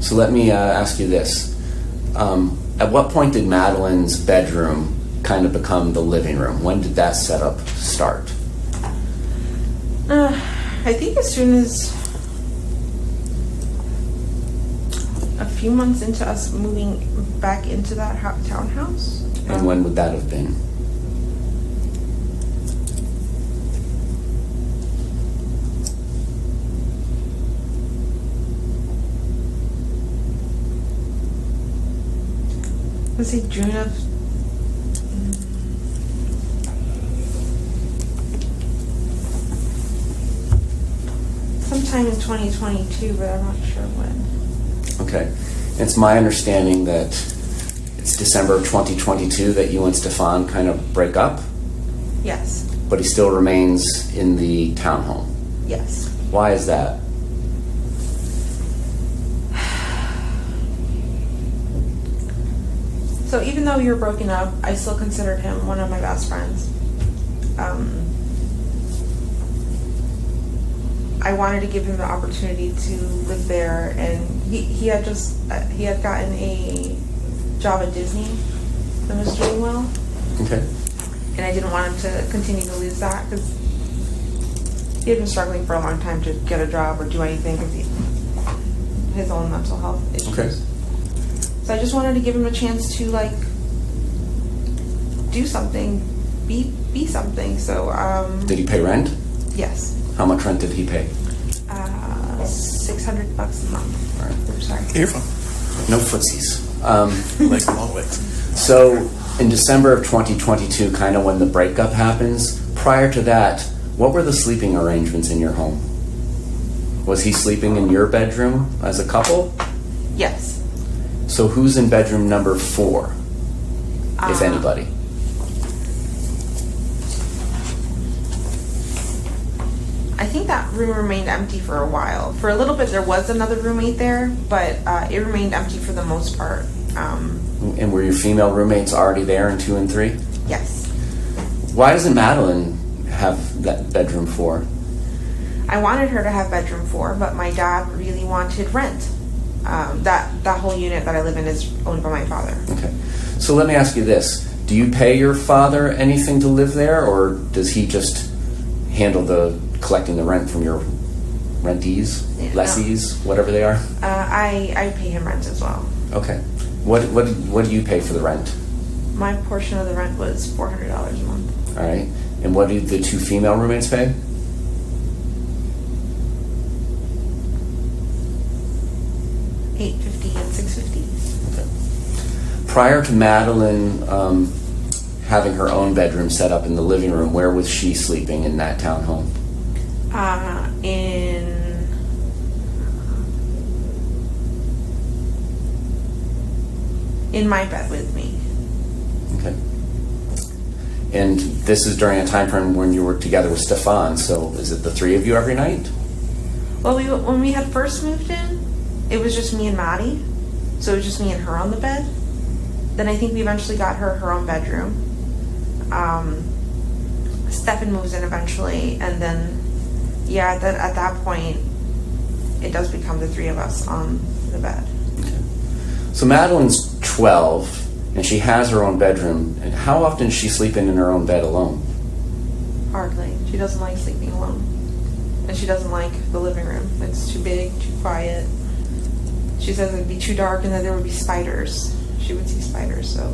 So let me ask you this. At what point did Madeline's bedroom kind of become the living room? When did that setup start? I think as soon as a few months into us moving back into that townhouse. And when would that have been? Let's say June of 2022, but I'm not sure when. Okay. It's my understanding that it's December of 2022 that you and Stephan kind of break up? Yes. But he still remains in the townhome? Yes. Why is that? So even though we were broken up, I still considered him one of my best friends. I wanted to give him the opportunity to live there, and he had gotten a job at Disney that was doing well. Okay. And I didn't want him to continue to lose that, because he had been struggling for a long time to get a job or do anything because his own mental health issues. Okay. So I just wanted to give him a chance to, like, do something, be something. So did he pay rent? Yes. How much rent did he pay? $600 a month. All right. I'm sorry. Here. No footsies. So in December of 2022, kind of when the breakup happens, prior to that, what were the sleeping arrangements in your home? Was he sleeping in your bedroom as a couple? Yes. So who's in bedroom number 4, if anybody? I think that room remained empty for a while. For a little bit, there was another roommate there, but it remained empty for the most part. And were your female roommates already there in 2 and 3? Yes. Why doesn't Madeline have that bedroom 4? I wanted her to have bedroom 4, but my dad really wanted rent. That whole unit that I live in is owned by my father. Okay. So let me ask you this. Do you pay your father anything to live there, or does he just handle the collecting the rent from your rentees, lessees, whatever they are? I pay him rent as well. Okay. What do you pay for the rent? My portion of the rent was $400 a month. All right. And what do the 2 female roommates pay? $850 and $650. Okay. Prior to Madeline having her own bedroom set up in the living room, where was she sleeping in that townhome? In my bed with me. Okay. And this is during a time frame when you were together with Stephan, so is it the 3 of you every night? Well, when we had first moved in, it was just me and Maddie, so it was just me and her on the bed. Then I think we eventually got her own bedroom. Stephan moves in eventually, and then yeah, at that point, it does become the 3 of us on the bed. Okay. So Madeline's 12, and she has her own bedroom. And how often is she sleeping in her own bed alone? Hardly. She doesn't like sleeping alone. And she doesn't like the living room. It's too big, too quiet. She says it'd be too dark and that there would be spiders. She would see spiders, so.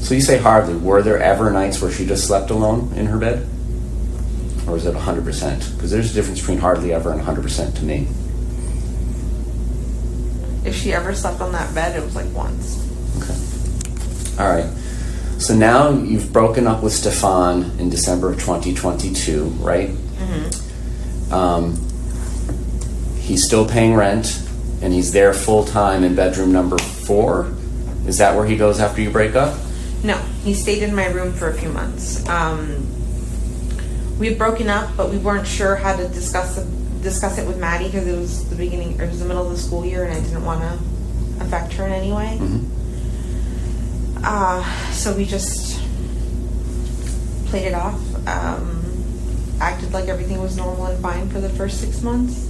So you say hardly. Were there ever nights where she just slept alone in her bed? Or is it 100%? Because there's a difference between hardly ever and 100% to me. If she ever slept on that bed, it was like once. Okay. All right. So now you've broken up with Stephan in December of 2022, right? Mm-hmm. He's still paying rent, and he's there full-time in bedroom number 4. Is that where he goes after you break up? No. He stayed in my room for a few months. We had broken up, but we weren't sure how to discuss it with Maddie because it was the beginning, or it was the middle of the school year, and I didn't want to affect her in any way. Mm-hmm. So we just played it off, acted like everything was normal and fine for the first 6 months,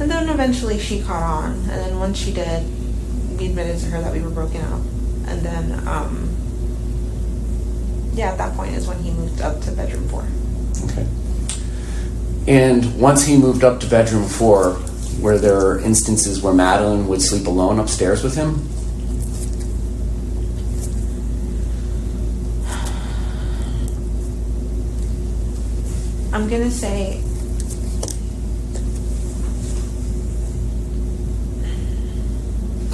and then eventually she caught on. And then once she did, we admitted to her that we were broken up, and then yeah, at that point is when he moved up to bedroom 4. Okay. And once he moved up to bedroom 4, were there instances where Madeline would sleep alone upstairs with him? I'm gonna say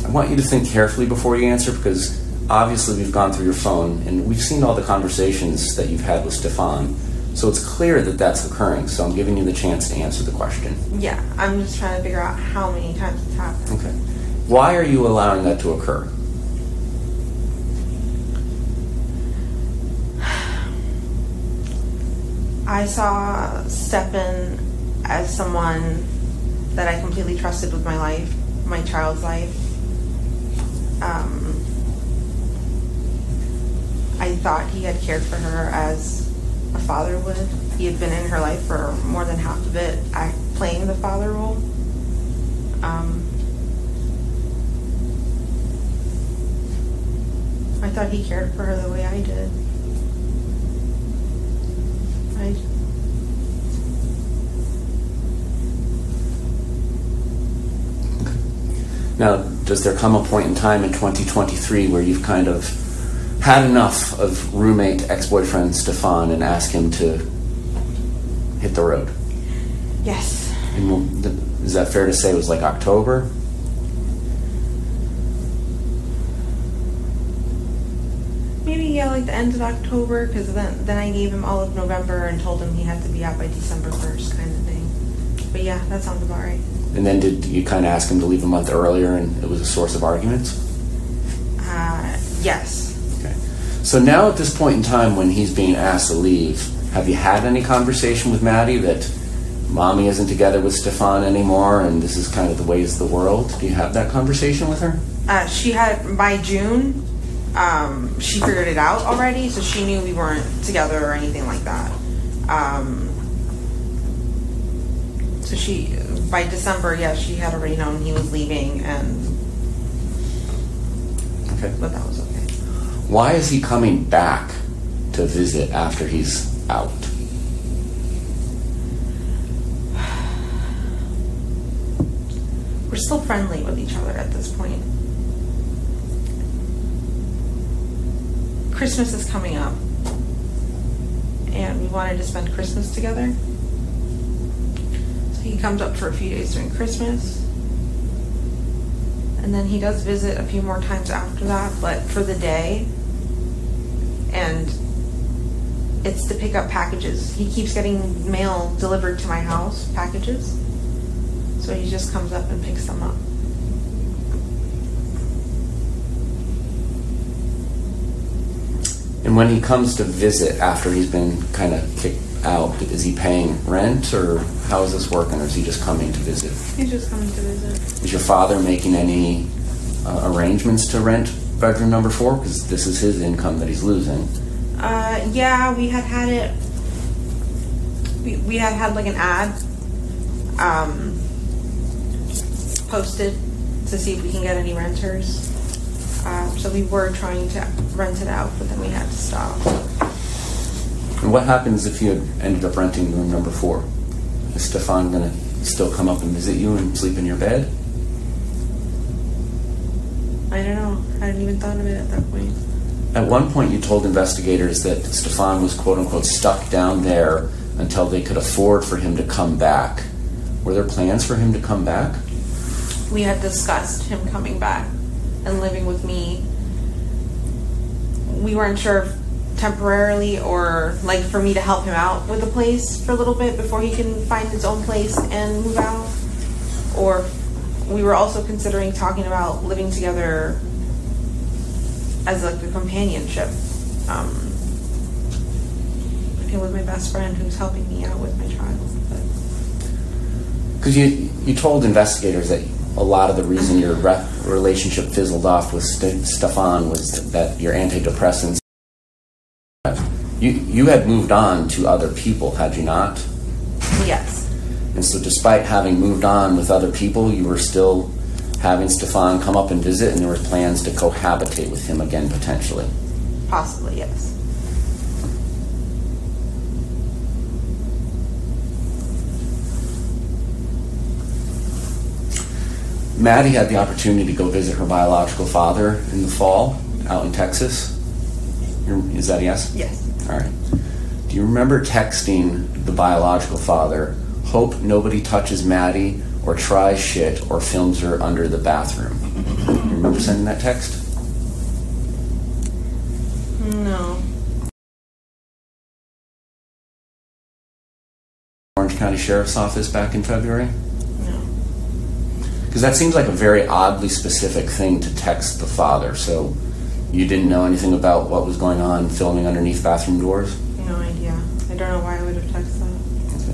I want you to think carefully before you answer, because obviously we've gone through your phone and we've seen all the conversations that you've had with Stephan. So it's clear that that's occurring. So I'm giving you the chance to answer the question. Yeah, I'm just trying to figure out how many times it's happened. Okay. Why are you allowing that to occur? I saw Stephan as someone that I completely trusted with my life, my child's life. I thought he had cared for her as a father would. He had been in her life for more than half of it, playing the father role. I thought he cared for her the way I did. Now, does there come a point in time in 2023 where you've kind of had enough of roommate ex-boyfriend Stephan and ask him to hit the road? Yes. And is that fair to say it was like October? Maybe, yeah, like the end of October, because then I gave him all of November and told him he had to be out by December 1st kind of thing. But yeah, that sounds about right. And then did you kind of ask him to leave a month earlier and it was a source of arguments? Yes. Okay. So now at this point in time when he's being asked to leave, have you had any conversation with Maddie that mommy isn't together with Stephan anymore and this is kind of the ways of the world? Do you have that conversation with her? She had, by June, she figured it out already, so she knew we weren't together or anything like that. So she, by December, yeah, she had already known he was leaving, and okay. But that was okay. Why is he coming back to visit after he's out? We're still friendly with each other at this point. Christmas is coming up, and we wanted to spend Christmas together. So he comes up for a few days during Christmas, and then he does visit a few more times after that, but for the day, and it's to pick up packages. He keeps getting mail delivered to my house, packages, so he just comes up and picks them up. And when he comes to visit after he's been kind of kicked out, is he paying rent, or how is this working, or is he just coming to visit? He's just coming to visit. Is your father making any arrangements to rent bedroom number 4? Because this is his income that he's losing. Yeah, we had had like an ad posted to see if we can get any renters. So we were trying to rent it out, but then we had to stop. And what happens if you ended up renting room number 4? Is Stephan going to still come up and visit you and sleep in your bed? I don't know. I hadn't even thought of it at that point. At one point you told investigators that Stephan was quote-unquote stuck down there until they could afford for him to come back. Were there plans for him to come back? We had discussed him coming back and living with me. We weren't sure if temporarily or like for me to help him out with a place for a little bit before he can find his own place and move out. Or we were also considering talking about living together as like a companionship. And with my best friend who's helping me out with my child. Because you told investigators that a lot of the reason your relationship fizzled off with Stephan was that your antidepressants. You had moved on to other people, had you not? Yes. And so despite having moved on with other people, you were still having Stephan come up and visit, and there were plans to cohabitate with him again, potentially? Possibly, yes. Maddie had the opportunity to go visit her biological father in the fall out in Texas. Is that a yes? Yes. All right. Do you remember texting the biological father, "Hope nobody touches Maddie or tries shit or films her under the bathroom"? Do you remember sending that text? No. Orange County Sheriff's Office back in February? Because that seems like a very oddly specific thing to text the father. So you didn't know anything about what was going on filming underneath bathroom doors? No idea. I don't know why I would have texted that.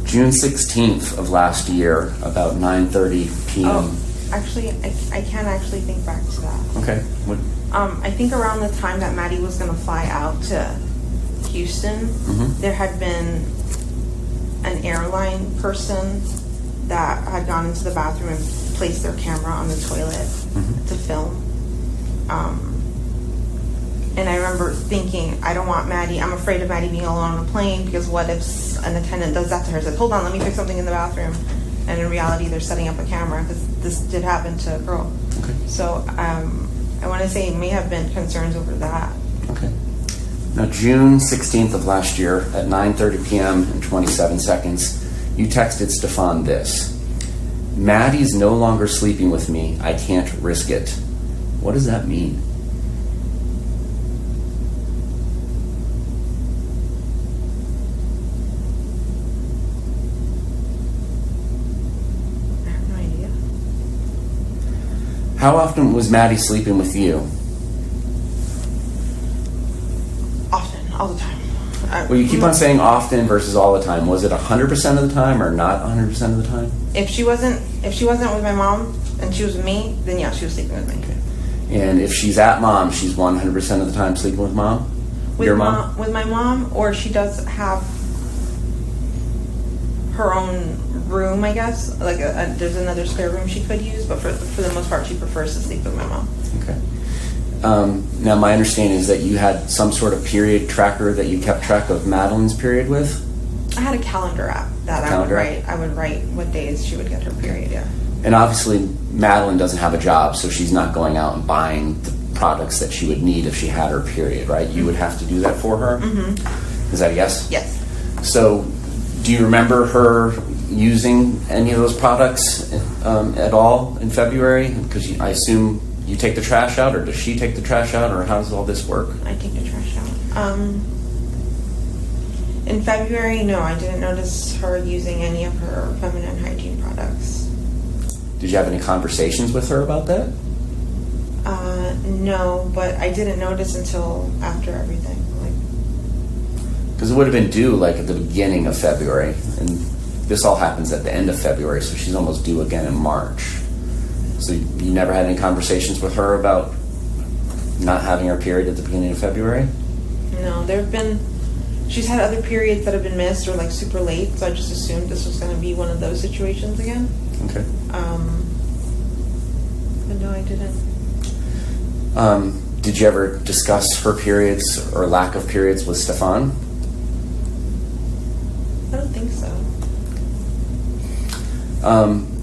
Okay. June 16th of last year, about 9:30 p.m. Oh, actually, I can actually think back to that. Okay. What? I think around the time that Maddie was going to fly out to Houston, there had been an airline person that had gone into the bathroom and placed their camera on the toilet to film. And I remember thinking, I don't want Maddie, I'm afraid of Maddie being alone on a plane, because what if an attendant does that to her? Says, hold on, let me fix something in the bathroom. And in reality, they're setting up a camera, because this did happen to a girl. Okay. So I want to say it may have been concerns over that. Okay. Now, June 16th of last year at 9:30 p.m. and 27 seconds, you texted Stephan this: "Maddie's no longer sleeping with me. I can't risk it." What does that mean? How often was Maddie sleeping with you? Often, all the time. Well, you keep on saying often versus all the time. Was it 100% of the time or not 100% of the time? If she wasn't with my mom and she was with me, then yeah, she was sleeping with me. Okay. And if she's at mom, she's 100% of the time sleeping with mom? With my mom, or she does have her own room, I guess. Like there's another spare room she could use, but for the most part, she prefers to sleep with my mom. Okay. Now, my understanding is that you had some sort of period tracker that you kept track of Madeline's period with? I had a calendar app that I would write what days she would get her period, yeah. And obviously, Madeline doesn't have a job, so she's not going out and buying the products that she would need if she had her period, right? You would have to do that for her? Mm-hmm. Is that a yes? Yes. So, do you remember her using any of those products at all in February? Because I assume... You take the trash out, or does she take the trash out, or how does all this work? I take the trash out. In February, no, I didn't notice her using any of her feminine hygiene products. Did you have any conversations with her about that? No, but I didn't notice until after everything. Because it would have been due, like, at the beginning of February, and this all happens at the end of February, so she's almost due again in March. So you never had any conversations with her about not having her period at the beginning of February? No, there have been, she's had other periods that have been missed or like super late, so I just assumed this was going to be one of those situations again. Okay. But no, I didn't. Did you ever discuss her periods or lack of periods with Stephan? I don't think so.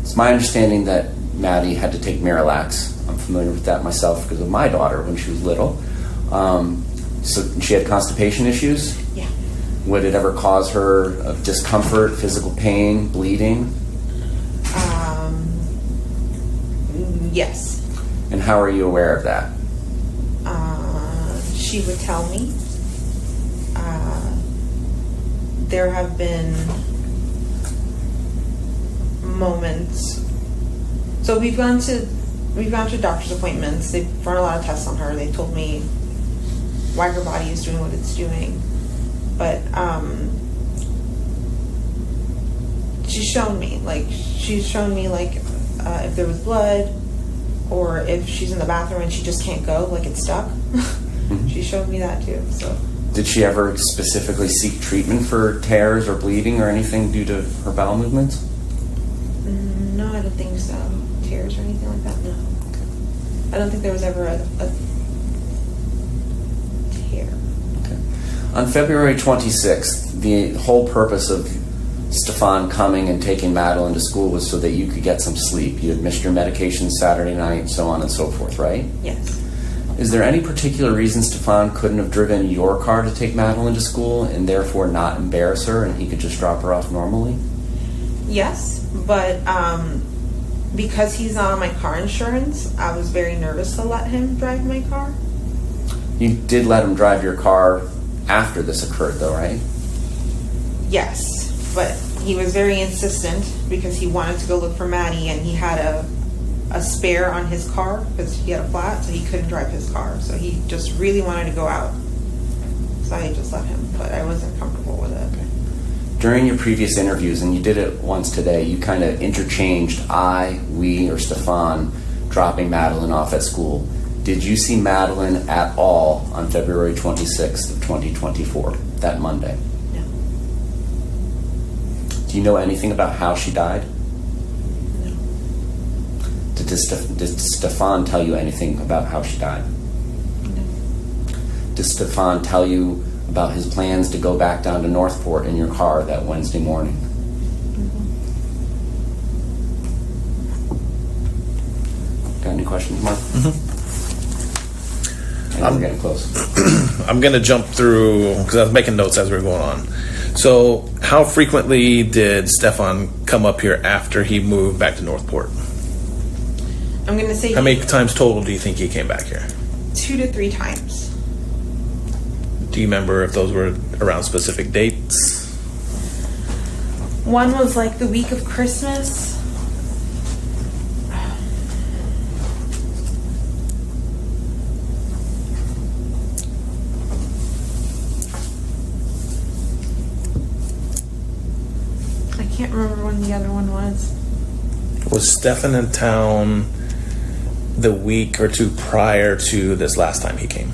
It's my understanding that Maddie had to take Miralax. I'm familiar with that myself because of my daughter when she was little. So she had constipation issues? Yeah. Would it ever cause her discomfort, physical pain, bleeding? Yes. And how are you aware of that? She would tell me. There have been moments. So we've gone to doctor's appointments. They've run a lot of tests on her. They told me why her body is doing what it's doing, but she's shown me if there was blood, or if she's in the bathroom and she just can't go, like it's stuck. She showed me that too. So did she ever specifically seek treatment for tears or bleeding or anything due to her bowel movements? No, I don't think so. Tears or anything like that, no. Okay. I don't think there was ever a tear. Okay. On February 26th, the whole purpose of Stephan coming and taking Madeline to school was so that you could get some sleep. You had missed your medication Saturday night, so on and so forth, right? Yes. Is there any particular reason Stephan couldn't have driven your car to take Madeline to school and therefore not embarrass her and he could just drop her off normally? Yes, but because he's not on my car insurance, I was very nervous to let him drive my car. You did let him drive your car after this occurred, though, right? Yes, but he was very insistent because he wanted to go look for Maddie, and he had a spare on his car because he had a flat, so he couldn't drive his car. So he just really wanted to go out, so I just let him, but I wasn't comfortable with it. Okay. During your previous interviews, and you did it once today, you kind of interchanged I, we, or Stephan dropping Madeline off at school. Did you see Madeline at all on February 26th of 2024, that Monday? No. Do you know anything about how she died? No. Did Stephan tell you anything about how she died? No. Did Stephan tell you about his plans to go back down to Northport in your car that Wednesday morning? Mm-hmm. Got any questions, Mark? Mm-hmm. I'm getting close. I'm going to jump through, because I was making notes as we were going on. So how frequently did Stephan come up here after he moved back to Northport? I'm going to say... How many times total do you think he came back here? 2 to 3 times. Do you remember if those were around specific dates? One was like the week of Christmas. remember when the other one was. Was Stephan in town the week or two prior to this last time he came?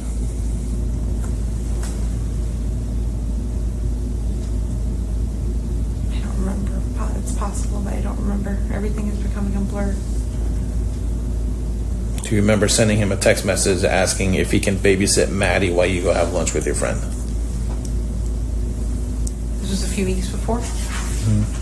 I don't remember. It's possible, but I don't remember. Everything is becoming a blur. Do you remember sending him a text message asking if he can babysit Maddie while you go have lunch with your friend? This was a few weeks before. Mm-hmm.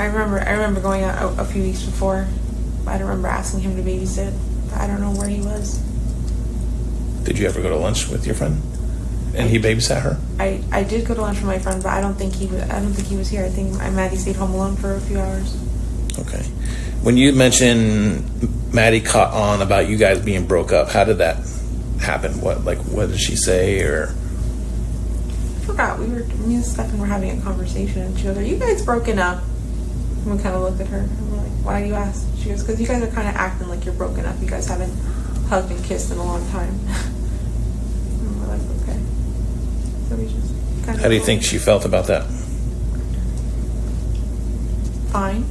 I remember going out a few weeks before. I don't remember asking him to babysit. I don't know where he was. Did you ever go to lunch with your friend? And he babysat her? I did go to lunch with my friend, but I don't think he was here. I think Maddie stayed home alone for a few hours. Okay. When you mentioned Maddie caught on about you guys being broke up, how did that happen? What did she say, or? I forgot. Me and Stephan were having a conversation, and she goes, "Are you guys broken up?" And we kind of looked at her. And we're like, "Why do you ask?" She goes, "Because you guys are kind of acting like you're broken up. You guys haven't hugged and kissed in a long time." And we're like, "Okay." So we just kind of. How do you think she felt about that? Fine.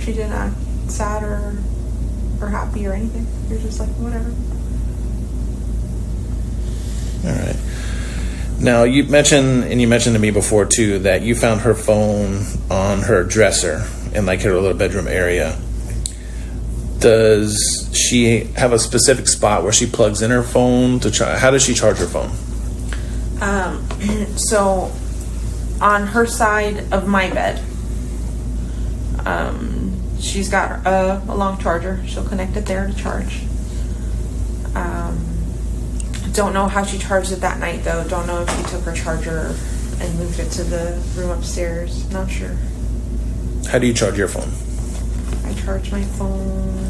She didn't act sad or happy or anything. You're just like, whatever. All right. Now, you mentioned to me before, too, that you found her phone on her dresser in, like, her little bedroom area. Does she have a specific spot where she plugs in her phone to charge? How does she charge her phone? So, on her side of my bed, she's got a long charger. She'll connect it there to charge. Don't know how she charged it that night, though. Don't know if she took her charger and moved it to the room upstairs. Not sure. How do you charge your phone? I charge my phone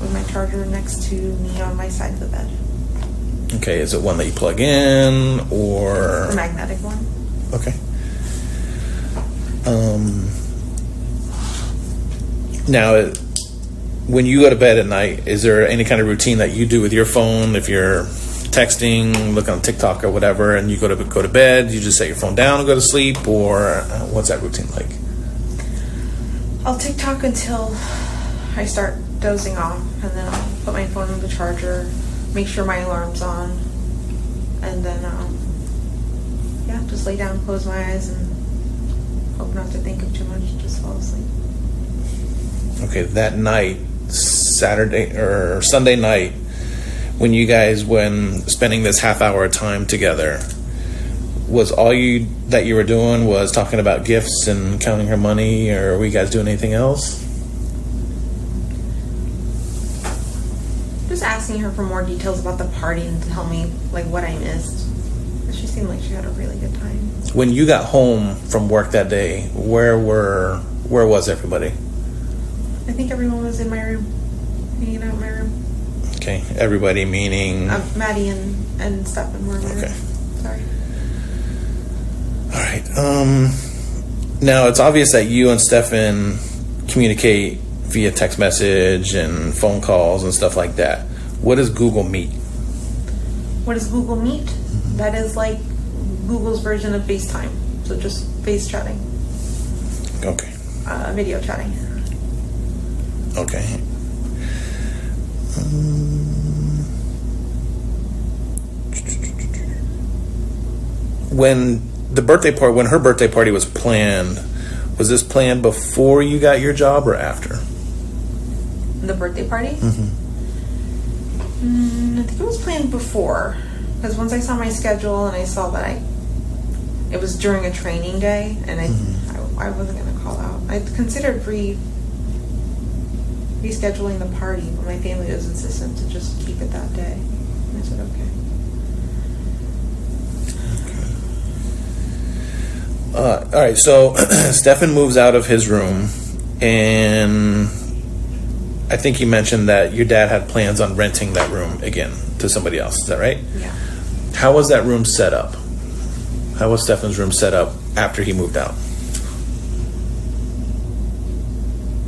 with my charger next to me on my side of the bed. Okay, is it one that you plug in, or? The magnetic one. Okay. Now, when you go to bed at night, is there any kind of routine that you do with your phone if you're texting, look on TikTok or whatever, and you go to bed, you just set your phone down and go to sleep, or what's that routine like? I'll TikTok until I start dozing off, and then I'll put my phone on the charger, make sure my alarm's on, and then yeah, just lay down, close my eyes, and hope not to think of too much, just fall asleep. Okay, that night, Saturday or Sunday night, when you guys, when spending this half hour of time together, was all that you were doing was talking about gifts and counting her money, or were you guys doing anything else? Just asking her for more details about the party and to tell me, like, what I missed. She seemed like she had a really good time. When you got home from work that day, where was everybody? I think everyone was in my room, hanging out in my room. Okay, everybody meaning? Maddie and Stephan were in my room. Okay. Sorry. All right. Now, it's obvious that you and Stephan communicate via text message and phone calls and stuff like that. What is Google Meet? What is Google Meet? Mm-hmm. That is like Google's version of FaceTime. So just face chatting. Okay. Video chatting. Okay. When her birthday party was planned, was this planned before you got your job or after? The birthday party? Mm-hmm. I think it was planned before, because once I saw my schedule and I saw that it was during a training day, and I wasn't going to call out. I considered rescheduling the party, but my family was insistent to just keep it that day. And I said, okay. All right, so Stephan moves out of his room, and I think you mentioned that your dad had plans on renting that room again to somebody else. Is that right? Yeah. How was that room set up? How was Stephan's room set up after he moved out?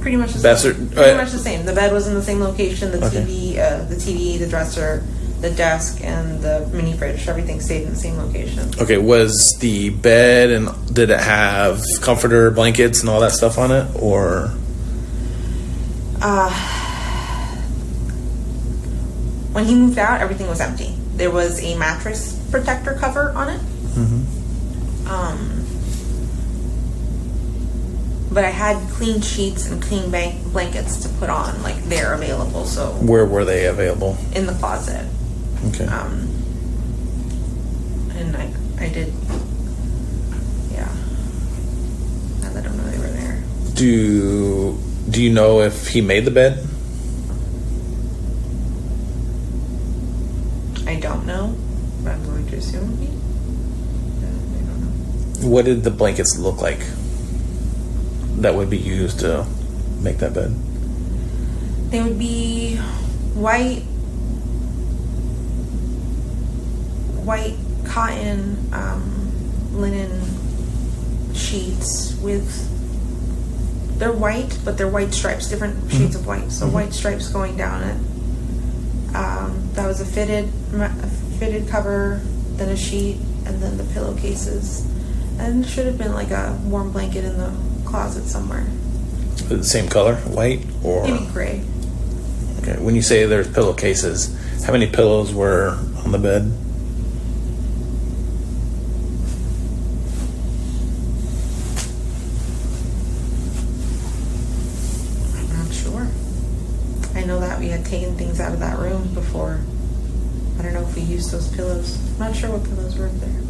pretty much the same. Pretty much the same. The bed was in the same location. The TV, the dresser, the desk, and the mini fridge. Everything stayed in the same location. Okay. Was the bed, and did it have comforter, blankets, and all that stuff on it, or? When he moved out, everything was empty. There was a mattress protector cover on it. Mm-hmm. But I had clean sheets and clean blankets to put on. Like, they're available, so... Where were they available? In the closet. Okay. And I did... Yeah. I let them know they were there. Do you know if he made the bed? I don't know, but I'm going to assume he... I don't know. What did the blankets look like that would be used to make that bed? They would be white cotton, linen sheets with, they're white, but they're white stripes, different mm-hmm. shades of white. So mm-hmm. white stripes going down it. That was a fitted cover, then a sheet, and then the pillowcases. And should have been like a warm blanket in the closet somewhere. The same color, white, or maybe gray. Okay. When you say there's pillowcases, how many pillows were on the bed? I'm not sure. I know that we had taken things out of that room before. I don't know if we used those pillows. I'm not sure what pillows were up there.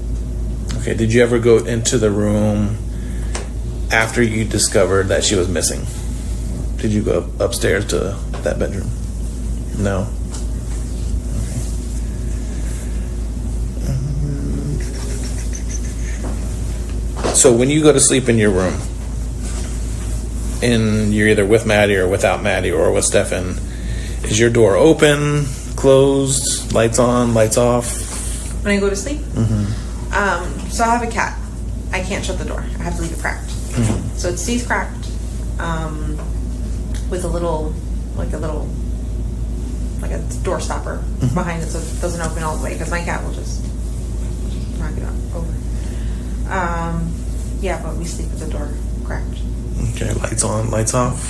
Okay. Did you ever go into the room after you discovered that she was missing? Did you go upstairs to that bedroom? No. Okay. So when you go to sleep in your room, and you're either with Maddie or without Maddie or with Stephan, is your door open, closed, lights on, lights off? When I go to sleep? Mm-hmm. So I have a cat. I can't shut the door. I have to leave it cracked. Mm-hmm. So it stays cracked, with a little door stopper mm-hmm. behind it, so it doesn't open all the way, because my cat will just knock it over. Yeah, but we sleep with the door cracked. Okay, lights on, lights off.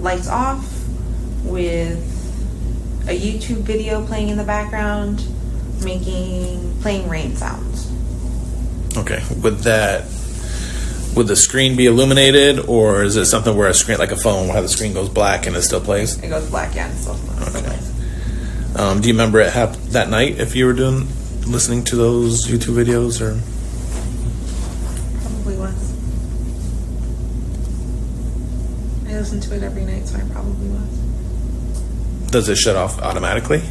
Lights off, with a YouTube video playing in the background, playing rain sounds. Okay, would the screen be illuminated, or is it something where a screen, like a phone, how the screen goes black and it still plays? It goes black, yeah, and it still plays. Okay. Do you remember it that night, if you were listening to those YouTube videos, or? Probably was. I listen to it every night, so I probably was. Does it shut off automatically?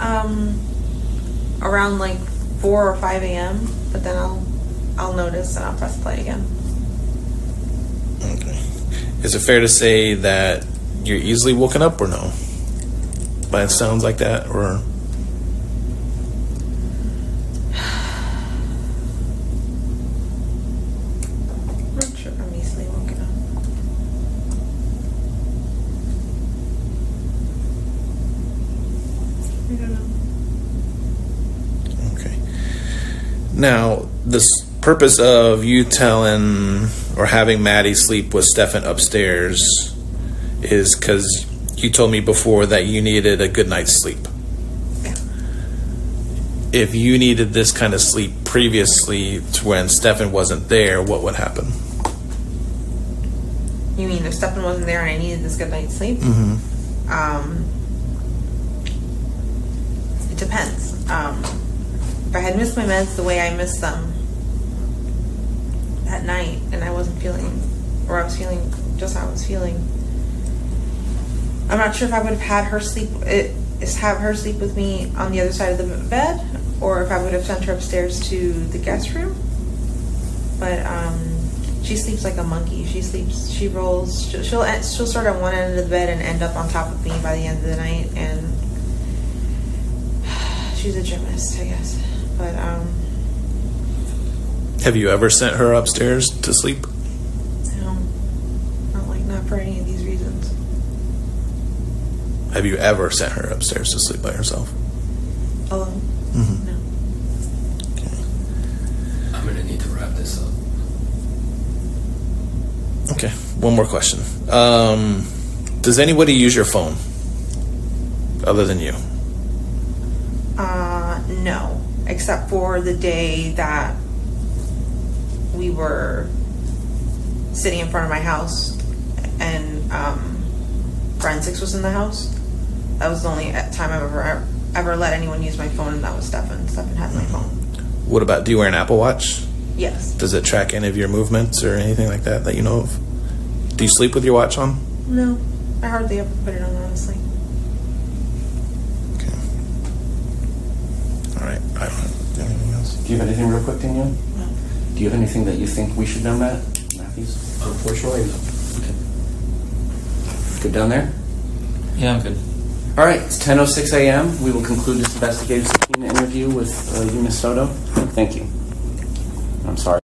Around like 4 or 5 a.m. But then I'll notice and I'll press play again. Okay. Is it fair to say that you're easily woken up, or no? By sounds like that, or? I'm not sure I'm easily woken up. I don't know. Now, the purpose of you telling or having Maddie sleep with Stephan upstairs is because you told me before that you needed a good night's sleep. Yeah. If you needed this kind of sleep previously to when Stephan wasn't there, what would happen? You mean if Stephan wasn't there and I needed this good night's sleep? Mm-hmm. It depends. If I had missed my meds the way I missed them that night, and I wasn't feeling, or I was feeling just how I was feeling, I'm not sure if I would have had her sleep, with me on the other side of the bed, or if I would have sent her upstairs to the guest room. But she sleeps like a monkey. She rolls. She'll start on one end of the bed and end up on top of me by the end of the night, and she's a gymnast, I guess. But have you ever sent her upstairs to sleep? No, not like for any of these reasons. Have you ever sent her upstairs to sleep by herself? Alone? Mm-hmm. No. Okay. I'm going to need to wrap this up. Okay, one more question. Does anybody use your phone other than you? No, except for the day that we were sitting in front of my house and forensics was in the house. That was the only time I've ever let anyone use my phone, and that was Stephan. Stephan has my phone. What about, do you wear an Apple Watch? Yes. Does it track any of your movements or anything like that that you know of? Do you sleep with your watch on? No. I hardly ever put it on, honestly. Okay. All right. I don't have anything else. Do you have anything real quick, Danielle? No. Do you have anything that you think we should know, Matthews? Unfortunately, no. Okay. Good down there? Yeah, I'm good. All right. It's 10:06 a.m. We will conclude this investigative subpoena interview with you, Ms. Soto. Thank you. I'm sorry.